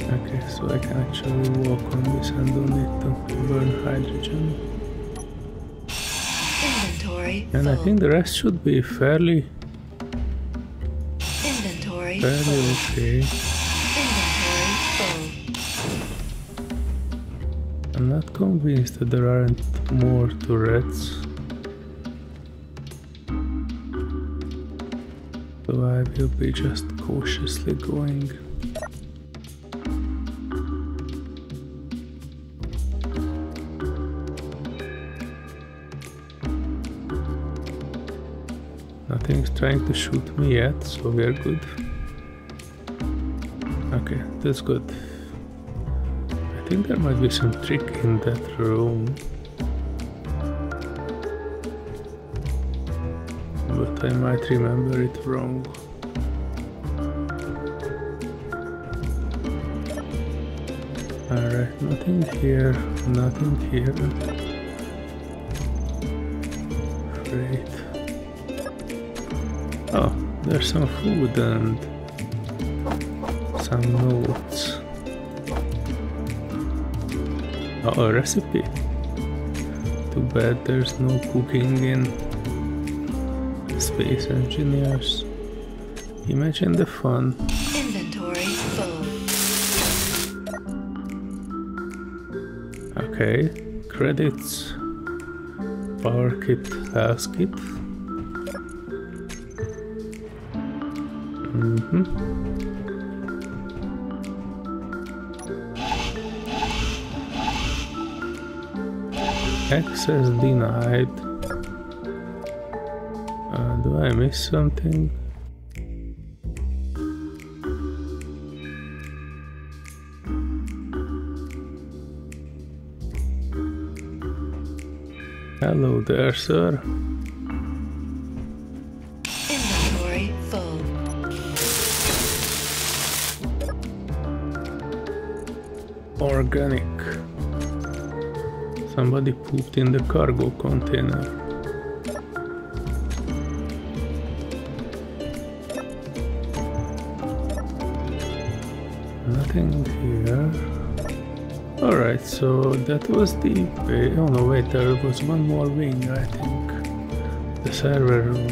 Okay, so I can actually walk on this and don't need to burn hydrogen. And I think the rest should be fairly okay. I'm not convinced that there aren't more turrets, so I will be just cautiously going. Nothing's trying to shoot me yet, so we're good. Okay, that's good. I think there might be some trick in that room, but I might remember it wrong. Alright, nothing here, nothing here. Great. Oh, there's some food and some notes. Oh, a recipe. Too bad there's no cooking in Space Engineers. Imagine the fun. Inventory full. Okay, credits. Power kit, house kit. Access denied. Do I miss something? Hello there, sir. Organic. Somebody pooped in the cargo container. Nothing here. Alright, so that was the... oh no, wait, there was one more wing, I think. The server room.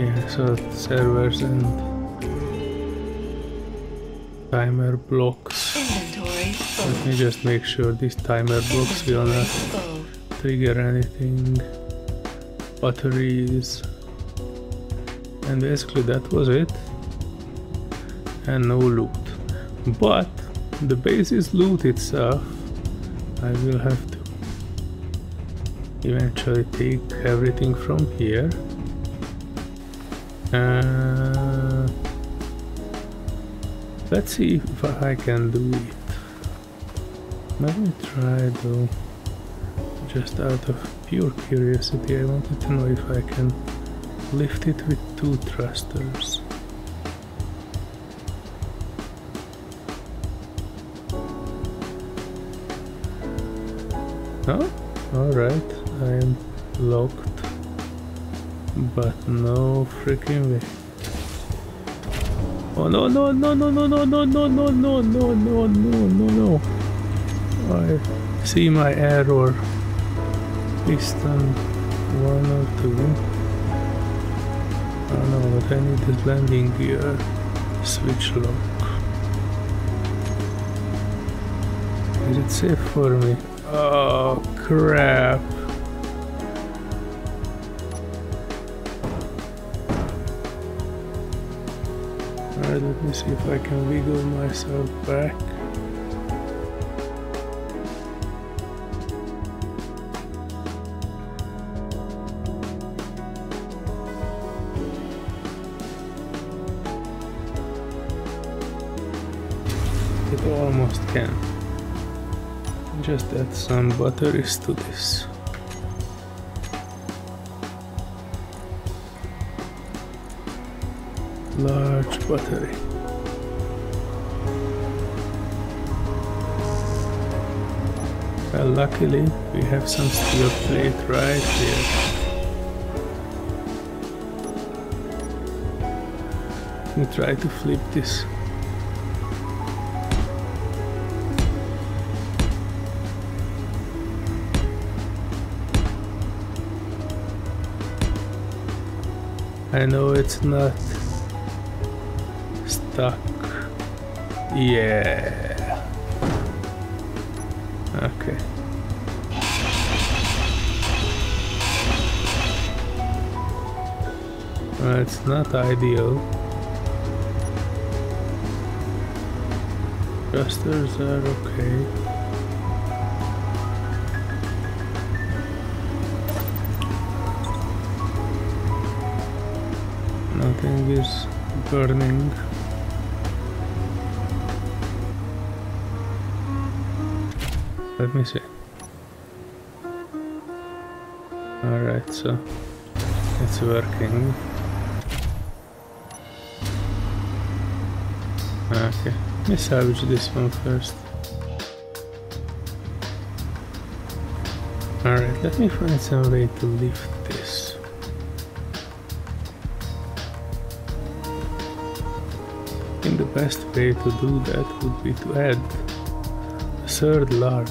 Yeah, so servers and timer blocks. Let me just make sure these timer blocks will not trigger anything. Batteries. And basically that was it, and no loot, but the base's loot itself I will have to eventually take everything from here. Let's see if I can do it. Let me try though, just out of pure curiosity I wanted to know if I can lift it with two thrusters. Oh, alright, I am locked, but no freaking way. Oh no no no no no no no no no no no no no no. I see my error. Piston 1 or 2. Oh no, what I need is landing gear, switch lock. Is it safe for me? Oh crap! Alright, let me see if I can wiggle myself back. Almost can. Just add some batteries to this. Large battery. Well, luckily we have some steel plate right here. Let me try to flip this. I know it's not stuck. Yeah. Okay. Well, it's not ideal. Thrusters are okay. Nothing is burning. Let me see. Alright, so it's working. Okay, let me salvage this one first. Alright, let me find some way to lift this. The best way to do that would be to add a third large.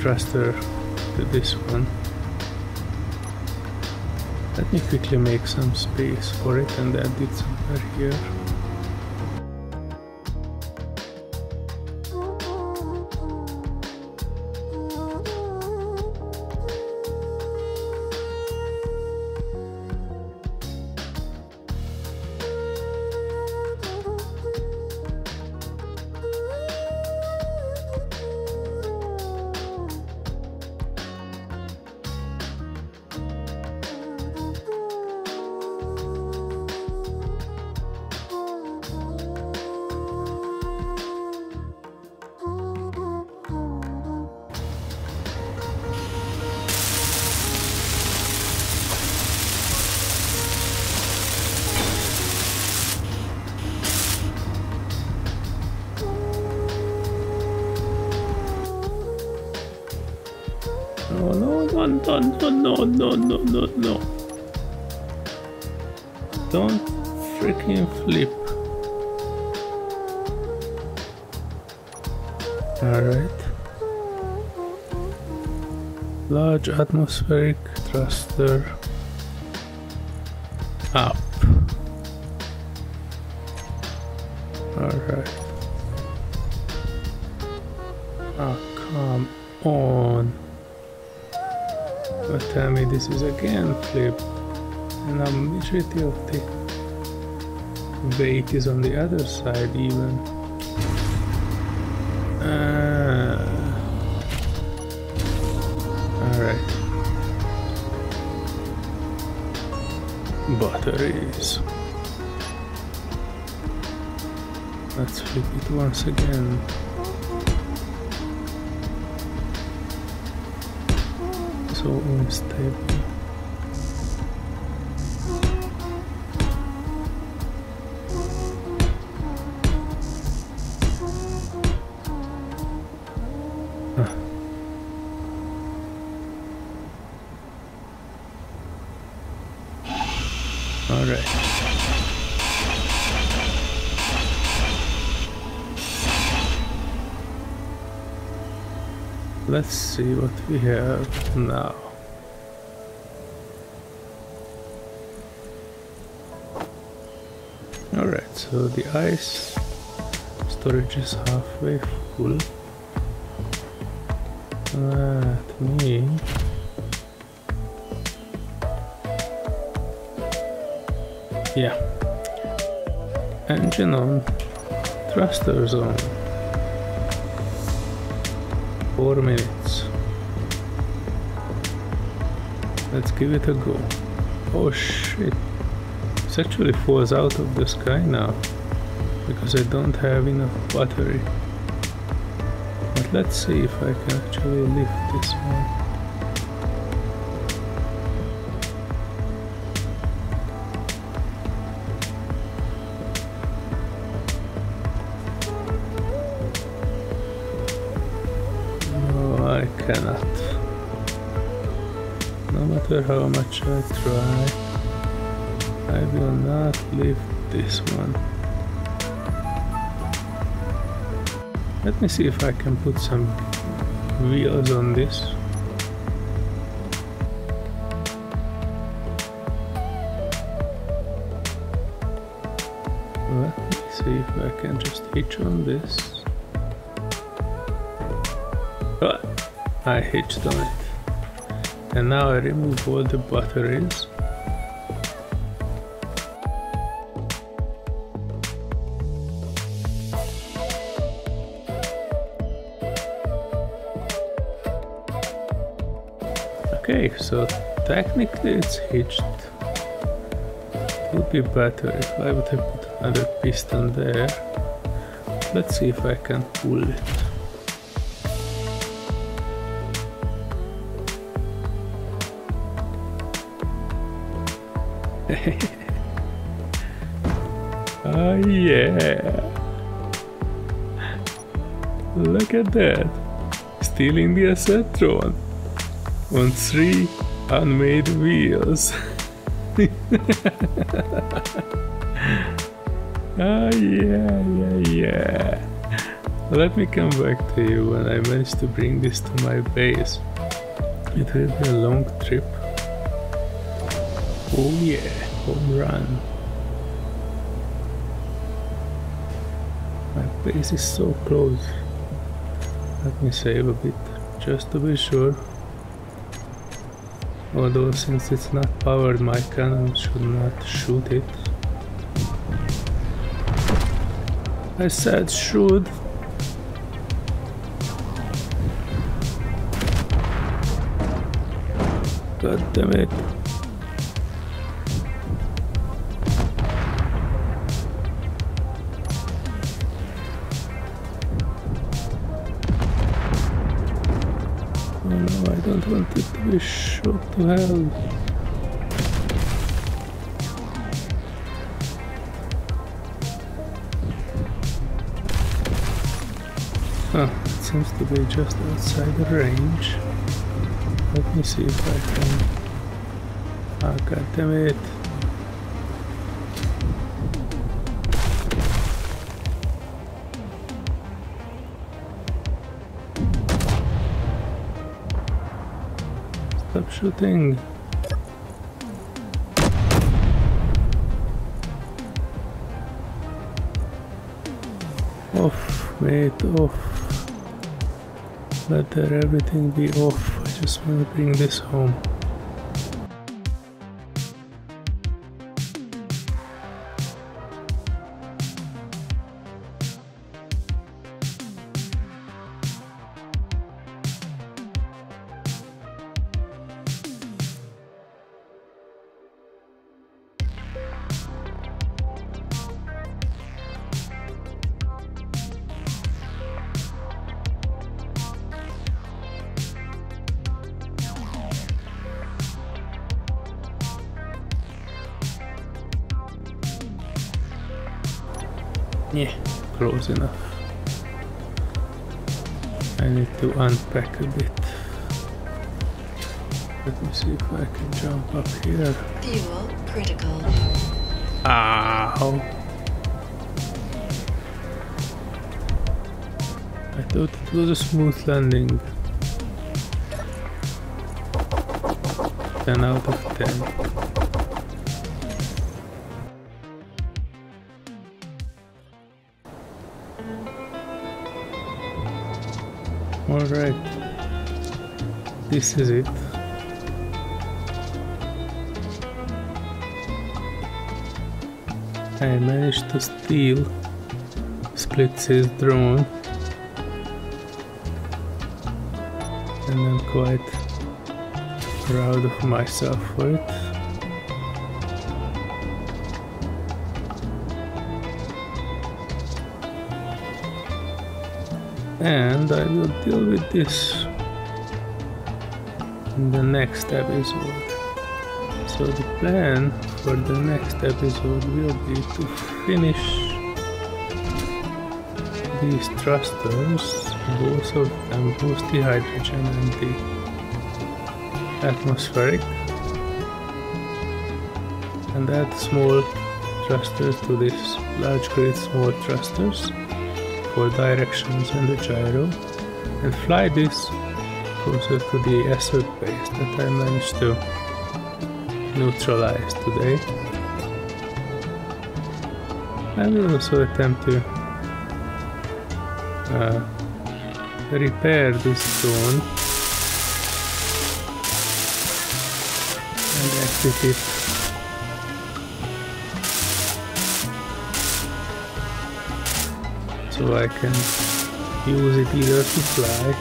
Thruster to this one. Let me quickly make some space for it and add it somewhere here. No. Don't freaking flip. Alright. Large atmospheric thruster up. Alright. Oh, come on. But tell me this is again flipped. And a majority of the weight is on the other side even. Alright. Batteries. Let's flip it once again. So unstable. Let's see what we have now. Alright, so the ice storage is halfway full. Let me engine on, thrusters on. 4 minutes. Let's give it a go. Oh shit. This actually falls out of the sky now because I don't have enough battery. But let's see if I can actually lift this one. Cannot. No matter how much I try, I will not lift this one. Let me see if I can put some wheels on this. Let me see if I can just hitch on this. I hitched on it, and now I remove all the batteries. Okay, so technically it's hitched. It would be better if I would have put another piston there. Let's see if I can pull it. Oh yeah! Look at that! Stealing the ASSert drone on 3 unmade wheels. Oh yeah! Let me come back to you when I manage to bring this to my base. It will be a long trip. Oh yeah, home run. My base is so close. Let me save a bit, just to be sure. Although since it's not powered, my cannon should not shoot it. I said shoot. God damn it. Wanted to be shot to hell. Huh, it seems to be just outside the range. Let me see if I can... Ah, god damn it. Stop shooting. Off, mate, off. Let everything be off. I just want to bring this home. Yeah, close enough. I need to unpack a bit. Let me see if I can jump up here. Fuel critical. Ow! I thought it was a smooth landing. 10 out of 10. Alright, this is it. I managed to steal Splitsy's drone, and I'm quite proud of myself for it. And I will deal with this in the next episode. So the plan for the next episode will be to finish these thrusters, both of them, both the hydrogen and the atmospheric, and add small thrusters to this large great small thrusters for directions and the gyro, and fly this closer to the ASSert base that I managed to neutralize today. I will also attempt to repair this drone and exit it. So I can use it either to fly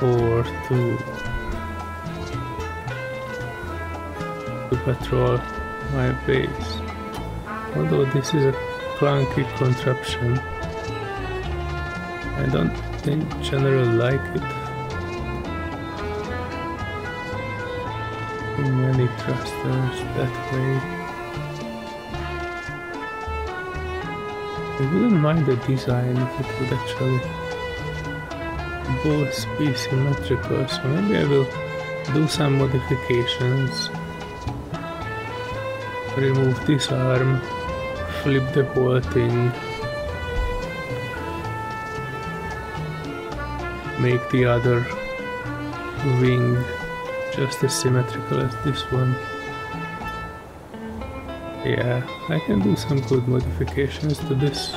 or to patrol my base. Although this is a clunky contraption, I don't in general like it. Many thrusters that way. I wouldn't mind the design if it would actually both be symmetrical, so maybe I will do some modifications. Remove this arm, flip the whole thing, make the other wing just as symmetrical as this one. Yeah, I can do some good modifications to this.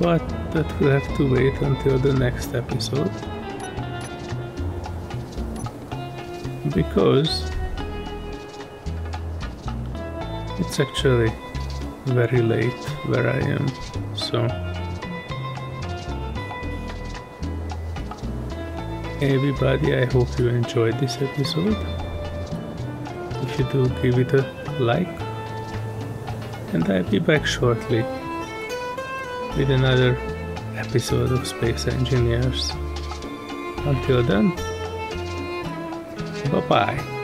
But that will have to wait until the next episode, because it's actually very late where I am, so hey everybody, I hope you enjoyed this episode. If you do, give it a like, and I'll be back shortly with another episode of Space Engineers. Until then, bye bye.